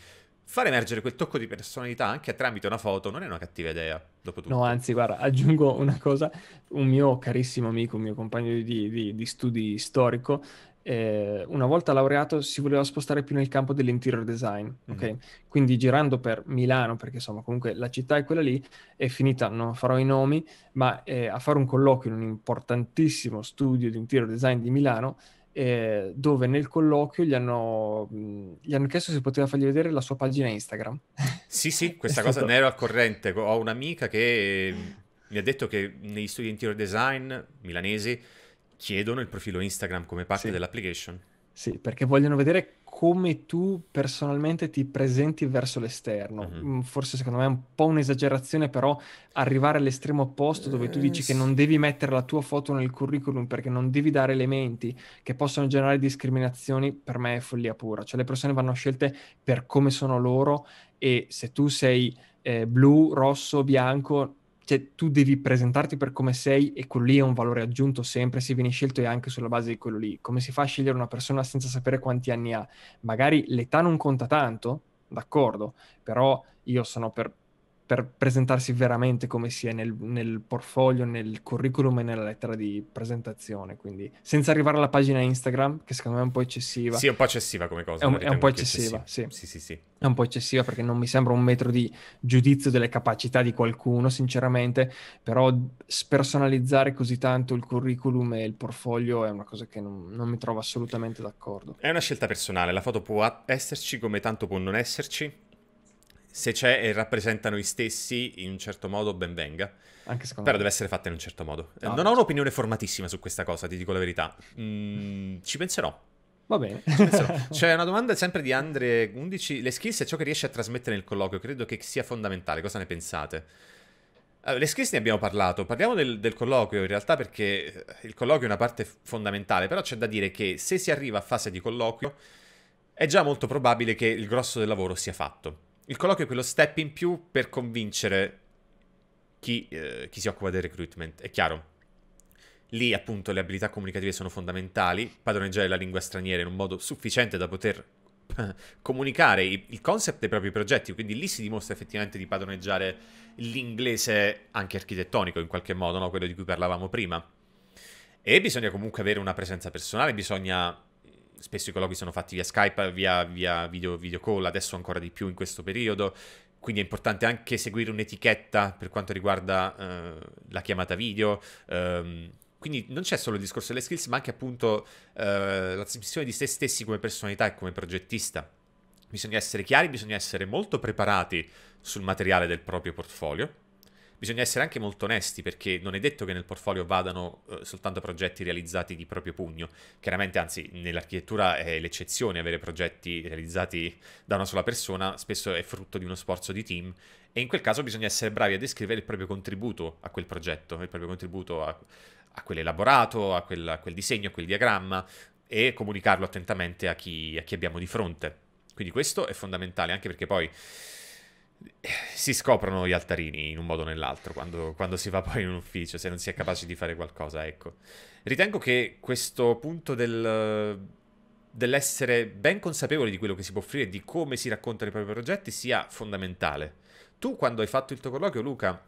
far emergere quel tocco di personalità anche tramite una foto non è una cattiva idea, dopo tutto. No, anzi, guarda, aggiungo una cosa. Un mio carissimo amico, un mio compagno di studi storico, una volta laureato si voleva spostare più nel campo dell'interior design, okay? Quindi girando per Milano, perché insomma comunque la città è quella lì, è finita, non farò i nomi, ma a fare un colloquio in un importantissimo studio di interior design di Milano, dove nel colloquio gli hanno chiesto se poteva fargli vedere la sua pagina Instagram. Sì, sì, questa cosa ne ero al corrente. Ho un'amica che mi ha detto che negli studi di interior design milanesi chiedono il profilo Instagram come parte dell'application. Sì, perché vogliono vedere come tu personalmente ti presenti verso l'esterno. Forse secondo me è un po' un'esagerazione, però arrivare all'estremo opposto dove tu dici che non devi mettere la tua foto nel curriculum perché non devi dare elementi che possono generare discriminazioni, per me è follia pura. Cioè le persone vanno scelte per come sono loro, e se tu sei blu, rosso, bianco... Cioè, tu devi presentarti per come sei, e quello lì è un valore aggiunto sempre, se vieni scelto è anche sulla base di quello lì. Come si fa a scegliere una persona senza sapere quanti anni ha? Magari l'età non conta tanto, d'accordo, però io sono per presentarsi veramente come si è nel portfolio, nel curriculum e nella lettera di presentazione, quindi senza arrivare alla pagina Instagram, che secondo me è un po' eccessiva. Sì, è un po' eccessiva come cosa. È un po' eccessiva. Sì. È un po' eccessiva perché non mi sembra un metro di giudizio delle capacità di qualcuno, sinceramente, però spersonalizzare così tanto il curriculum e il portfolio è una cosa che non mi trovo assolutamente d'accordo. È una scelta personale, la foto può esserci come tanto può non esserci. Se c'è e rappresenta noi stessi in un certo modo, ben venga. Anche secondo me. Però deve essere fatta in un certo modo. No, non ho un'opinione formatissima su questa cosa, ti dico la verità. Ci penserò. Va bene. C'è una domanda sempre di Andre 11. Le skills è ciò che riesce a trasmettere nel colloquio. Credo che sia fondamentale. Cosa ne pensate? Le skills ne abbiamo parlato. Parliamo del colloquio in realtà, perché il colloquio è una parte fondamentale. Però c'è da dire che se si arriva a fase di colloquio è già molto probabile che il grosso del lavoro sia fatto. Il colloquio è quello step in più per convincere chi si occupa del recruitment, è chiaro. Lì appunto le abilità comunicative sono fondamentali, padroneggiare la lingua straniera in un modo sufficiente da poter comunicare il concept dei propri progetti, quindi lì si dimostra effettivamente di padroneggiare l'inglese anche architettonico in qualche modo, no? Quello di cui parlavamo prima. E bisogna comunque avere una presenza personale, bisogna... Spesso i colloqui sono fatti via Skype, via video call, adesso ancora di più in questo periodo, quindi è importante anche seguire un'etichetta per quanto riguarda la chiamata video, quindi non c'è solo il discorso delle skills, ma anche appunto la trasmissione di se stessi come personalità e come progettista. Bisogna essere chiari, bisogna essere molto preparati sul materiale del proprio portfolio, bisogna essere anche molto onesti, perché non è detto che nel portfolio vadano soltanto progetti realizzati di proprio pugno. Chiaramente, anzi, nell'architettura è l'eccezione avere progetti realizzati da una sola persona, spesso è frutto di uno sforzo di team, e in quel caso bisogna essere bravi a descrivere il proprio contributo a quel progetto, il proprio contributo a quell'elaborato, a quel disegno, a quel diagramma, e comunicarlo attentamente a chi abbiamo di fronte. Quindi questo è fondamentale, anche perché poi... si scoprono gli altarini in un modo o nell'altro quando si va poi in un ufficio, se non si è capaci di fare qualcosa, ecco. Ritengo che questo punto dell'essere ben consapevoli di quello che si può offrire, di come si raccontano i propri progetti, sia fondamentale. Tu, quando hai fatto il tuo colloquio, Luca,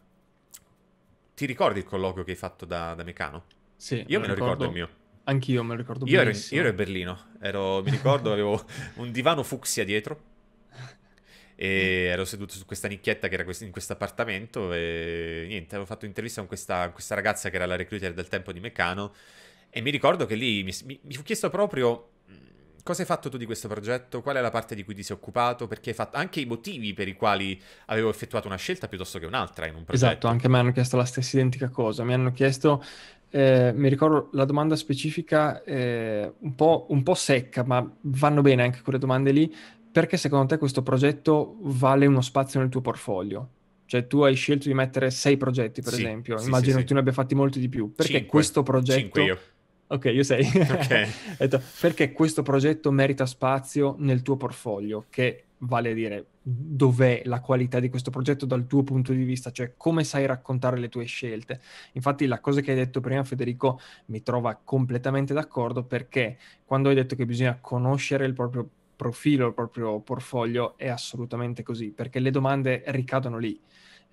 ti ricordi il colloquio che hai fatto da Mecanoo? Sì, io me lo ricordo il mio. Anch'io me lo ricordo benissimo. Io ero a Berlino, mi ricordo avevo un divano fucsia dietro e ero seduto su questa nicchietta che era in questo appartamento, e niente, avevo fatto un'intervista con questa ragazza che era la recruiter del tempo di Mecanoo, e mi ricordo che lì mi fu chiesto proprio: cosa hai fatto tu di questo progetto, qual è la parte di cui ti sei occupato, perché hai fatto, anche i motivi per i quali avevo effettuato una scelta piuttosto che un'altra in un progetto. Esatto, anche a me hanno chiesto la stessa identica cosa, mi hanno chiesto mi ricordo la domanda specifica un po' secca, ma vanno bene anche quelle domande lì. Perché secondo te questo progetto vale uno spazio nel tuo portfolio? Cioè tu hai scelto di mettere 6 progetti, per esempio. Immagino che tu ne abbia fatti molti di più. Perché 5. Questo progetto... 5 io. Ok, io 6. Okay. Perché questo progetto merita spazio nel tuo portfolio? Che vale a dire, dov'è la qualità di questo progetto dal tuo punto di vista? Cioè come sai raccontare le tue scelte? Infatti la cosa che hai detto prima, Federico, mi trova completamente d'accordo, perché quando hai detto che bisogna conoscere il proprio profilo, il proprio portfolio, è assolutamente così, perché le domande ricadono lì.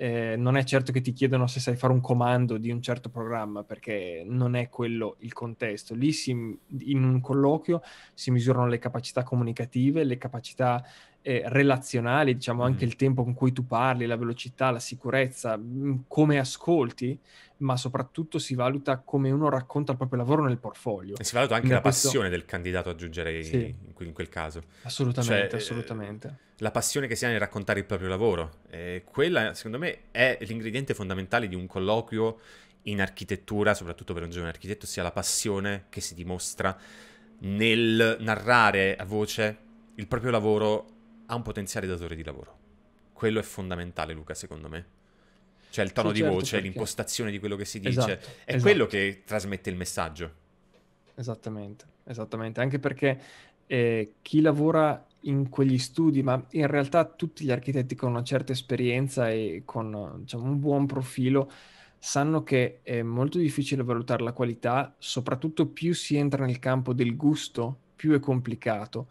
Non è certo che ti chiedono se sai fare un comando di un certo programma, perché non è quello il contesto. Lì in un colloquio si misurano le capacità comunicative, le capacità relazionali, diciamo anche il tempo con cui tu parli, la velocità, la sicurezza, come ascolti, ma soprattutto si valuta come uno racconta il proprio lavoro nel portfolio. E si valuta anche la passione del candidato, aggiungerei, sì, in quel caso. Assolutamente, cioè, assolutamente. La passione che si ha nel raccontare il proprio lavoro, quella secondo me è l'ingrediente fondamentale di un colloquio in architettura, soprattutto per un giovane architetto, sia la passione che si dimostra nel narrare a voce il proprio lavoro a un potenziale datore di lavoro. Quello è fondamentale, Luca, secondo me. Cioè il tono, sì, certo, di voce, perché l'impostazione di quello che si dice, esatto, è esatto, quello che trasmette il messaggio. Esattamente, esattamente. Anche perché chi lavora in quegli studi, ma in realtà tutti gli architetti con una certa esperienza e con, diciamo, un buon profilo, sanno che è molto difficile valutare la qualità, soprattutto più si entra nel campo del gusto, più è complicato.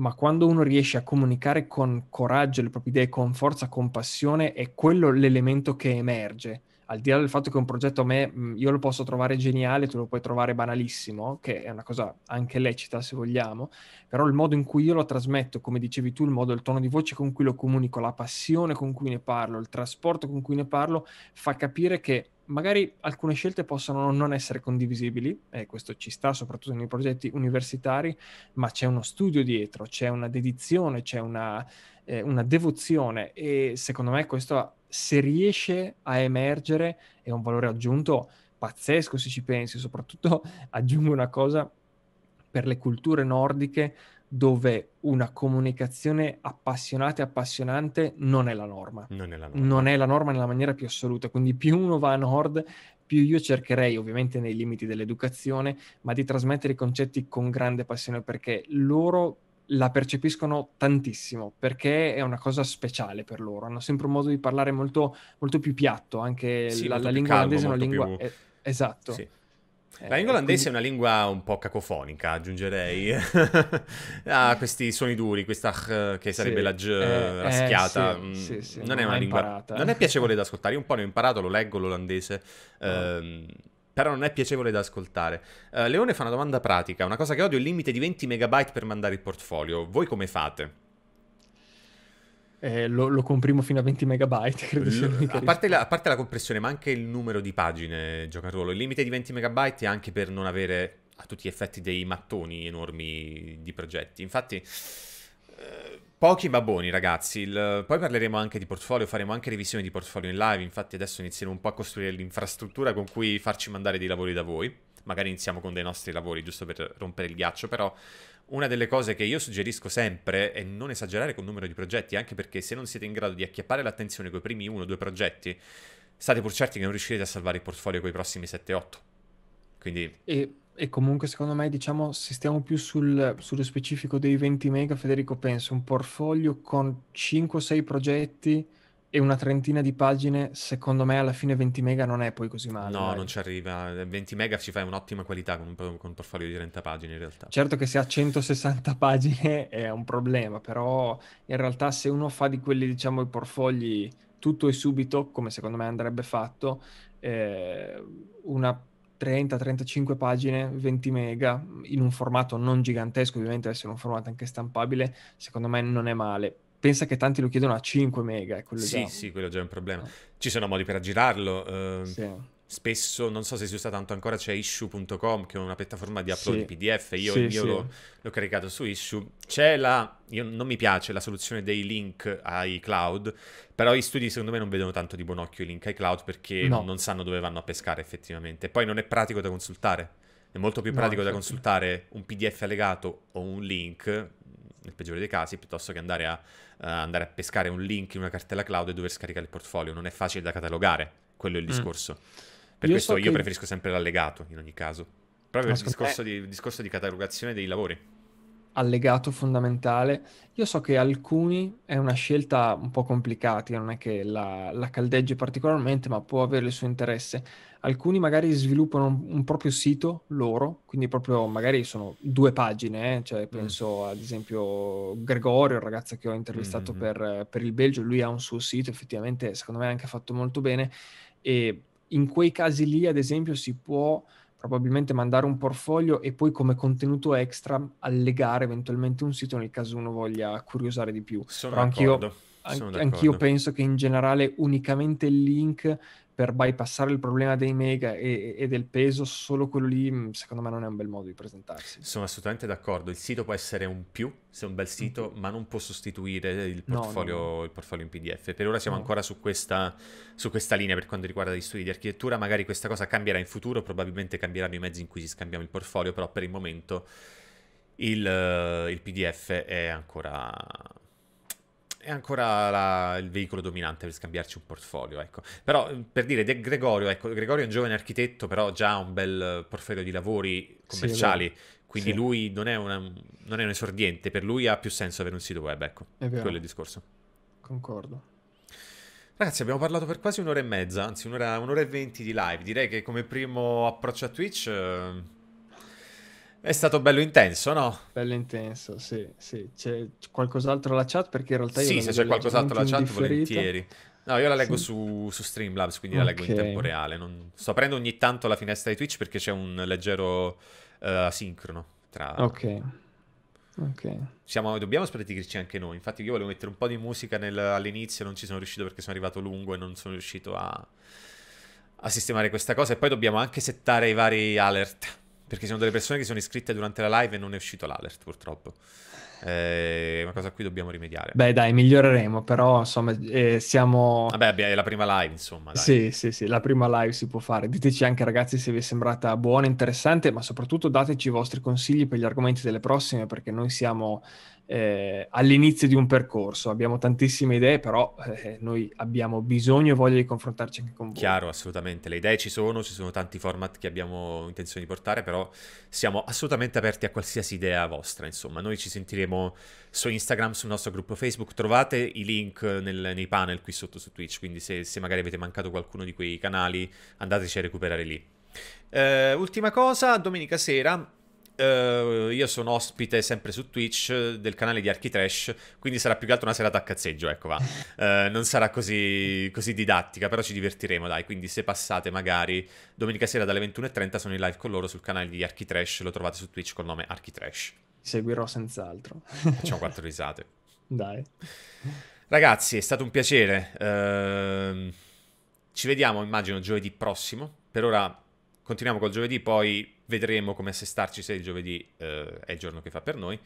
Ma quando uno riesce a comunicare con coraggio le proprie idee, con forza, con passione, è quello l'elemento che emerge. Al di là del fatto che un progetto a me, io lo posso trovare geniale, tu lo puoi trovare banalissimo, che è una cosa anche lecita se vogliamo, però il modo in cui io lo trasmetto, come dicevi tu, il modo, il tono di voce con cui lo comunico, la passione con cui ne parlo, il trasporto con cui ne parlo, fa capire che magari alcune scelte possono non essere condivisibili, e questo ci sta soprattutto nei progetti universitari, ma c'è uno studio dietro, c'è una dedizione, c'è una devozione, e secondo me questo, se riesce a emergere, è un valore aggiunto pazzesco se ci pensi. Soprattutto aggiungo una cosa, per le culture nordiche, dove una comunicazione appassionata e appassionante non è la norma. Non è la norma nella maniera più assoluta, quindi più uno va a nord, più io cercherei, ovviamente nei limiti dell'educazione, ma di trasmettere i concetti con grande passione, perché loro la percepiscono tantissimo, perché è una cosa speciale per loro. Hanno sempre un modo di parlare molto, molto più piatto, anche sì, la lingua olandese è una lingua... Più... Esatto. Sì. La lingua olandese quindi... è una lingua un po' cacofonica, aggiungerei, a questi suoni duri, questa che sarebbe sì, la g raschiata, sì, non è una lingua imparata. Non è piacevole da ascoltare, io un po' ne ho imparato, lo leggo l'olandese, però non è piacevole da ascoltare. Leone fa una domanda pratica, una cosa che odio è il limite di 20 megabyte per mandare il portfolio, voi come fate? Lo comprimo fino a 20 megabyte, credo sia l'unica a parte la compressione, ma anche il numero di pagine gioca un ruolo. Il limite di 20 megabyte è anche per non avere a tutti gli effetti dei mattoni enormi di progetti. Infatti pochi babboni, ragazzi. Poi parleremo anche di portfolio, faremo anche revisioni di portfolio in live. Infatti adesso inizieremo un po' a costruire l'infrastruttura con cui farci mandare dei lavori da voi. Magari iniziamo con dei nostri lavori, giusto per rompere il ghiaccio, però... Una delle cose che io suggerisco sempre è non esagerare col numero di progetti, anche perché se non siete in grado di acchiappare l'attenzione coi primi 1 o 2 progetti, state pur certi che non riuscirete a salvare il portfolio coi prossimi 7-8. Quindi... E comunque secondo me, diciamo, se stiamo più sullo specifico dei 20 mega, Federico, penso un portfolio con 5-6 progetti e una trentina di pagine, secondo me alla fine 20 mega non è poi così male. No, dai, non ci arriva. 20 mega ci fai un'ottima qualità con un portfolio di 30 pagine in realtà. Certo che se ha 160 pagine è un problema, però in realtà se uno fa di quelli, diciamo, i portfogli tutto e subito, come secondo me andrebbe fatto, una 30-35 pagine, 20 mega, in un formato non gigantesco, ovviamente deve essere un formato anche stampabile, secondo me non è male. Pensa che tanti lo chiedono a 5 mega. Sì, quello già è un problema. Ci sono modi per aggirarlo. Sì. Spesso, non so se si usa tanto ancora, c'è issue.com, che è una piattaforma di upload di PDF. Io l'ho caricato su Issue. Non mi piace la soluzione dei link ai cloud, però gli studi secondo me non vedono tanto di buon occhio i link ai cloud, perché non sanno dove vanno a pescare effettivamente. Poi non è pratico da consultare. È molto più pratico da consultare un PDF allegato o un link, nel peggiore dei casi, piuttosto che andare a pescare un link in una cartella cloud e dover scaricare il portfolio. Non è facile da catalogare, quello è il discorso. Per questo io preferisco sempre l'allegato in ogni caso, proprio per il discorso di catalogazione dei lavori. allegato fondamentale. Io so che alcuni è una scelta un po' complicata, non è che la caldeggi particolarmente, ma può avere il suo interesse. Alcuni magari sviluppano un proprio sito loro, quindi proprio magari sono 2 pagine, cioè penso ad esempio Gregorio, il ragazzo che ho intervistato per il Belgio, lui ha un suo sito, effettivamente secondo me anche fatto molto bene, e in quei casi lì ad esempio si può probabilmente mandare un portfolio e poi come contenuto extra allegare eventualmente un sito nel caso uno voglia curiosare di più. Anch'io penso che in generale unicamente il link per bypassare il problema dei mega e del peso, solo quello lì secondo me non è un bel modo di presentarsi. Sono assolutamente d'accordo, il sito può essere un più se è un bel sito, ma non può sostituire il portfolio, il portfolio in PDF. Per ora siamo ancora su questa linea per quanto riguarda gli studi di architettura. Magari questa cosa cambierà in futuro, probabilmente cambieranno i mezzi in cui ci scambiamo il portfolio, però per il momento il PDF è ancora il veicolo dominante per scambiarci un portfolio, ecco. Però per dire De Gregorio, ecco, Gregorio è un giovane architetto, però già ha un bel portfolio di lavori commerciali, quindi lui non è un esordiente, per lui ha più senso avere un sito web, ecco, quello è il discorso. Concordo. Ragazzi, abbiamo parlato per quasi un'ora e mezza, anzi un'ora e venti di live, direi che come primo approccio a Twitch è stato bello intenso, no? Bello intenso, sì. C'è qualcos'altro alla chat? Perché in realtà io se c'è qualcos'altro alla chat, volentieri. No, io la leggo su Streamlabs, quindi la leggo in tempo reale. Sto aprendo ogni tanto la finestra di Twitch perché c'è un leggero asincrono tra... Ok. Dobbiamo spregiudicarci anche noi. Infatti io volevo mettere un po' di musica all'inizio, non ci sono riuscito perché sono arrivato lungo e non sono riuscito a sistemare questa cosa. E poi dobbiamo anche settare i vari alert, perché sono delle persone che sono iscritte durante la live e non è uscito l'alert, purtroppo. È una cosa a cui dobbiamo rimediare. Beh, dai, miglioreremo, però, insomma, siamo... Vabbè, è la prima live, insomma, dai. Sì, la prima live si può fare. Diteci anche, ragazzi, se vi è sembrata buona, interessante, ma soprattutto dateci i vostri consigli per gli argomenti delle prossime, perché noi siamo all'inizio di un percorso. Abbiamo tantissime idee, però noi abbiamo bisogno e voglia di confrontarci anche con voi. Chiaro, assolutamente. Le idee ci sono tanti format che abbiamo intenzione di portare, però siamo assolutamente aperti a qualsiasi idea vostra, insomma. Noi ci sentiremo su Instagram, sul nostro gruppo Facebook. Trovate i link nei panel qui sotto su Twitch, quindi se magari avete mancato qualcuno di quei canali, andateci a recuperare lì. Ultima cosa, domenica sera... io sono ospite sempre su Twitch del canale di Architrash, quindi sarà più che altro una serata a cazzeggio, ecco, va. Non sarà così didattica, però ci divertiremo, dai. Quindi se passate magari domenica sera dalle 21:30 sono in live con loro sul canale di Architrash, lo trovate su Twitch col nome Architrash. Seguirò senz'altro. Facciamo 4 risate. Dai. Ragazzi, è stato un piacere. Ci vediamo, immagino, giovedì prossimo. Per ora continuiamo col giovedì, poi... vedremo come assestarci, se il giovedì è il giorno che fa per noi.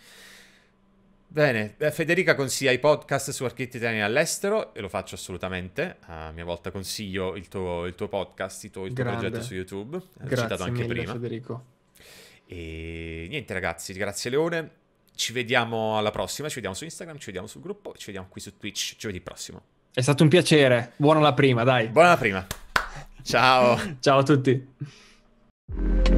Bene, Federica consiglia i podcast su architetti italiani all'estero, e lo faccio assolutamente. A mia volta consiglio il tuo podcast, il tuo progetto su YouTube. L'ho citato anche prima. Federico. E niente, ragazzi, grazie Leone. Ci vediamo alla prossima, ci vediamo su Instagram, ci vediamo sul gruppo, ci vediamo qui su Twitch giovedì prossimo. È stato un piacere. Buona la prima, dai. Buona la prima. Ciao. Ciao a tutti.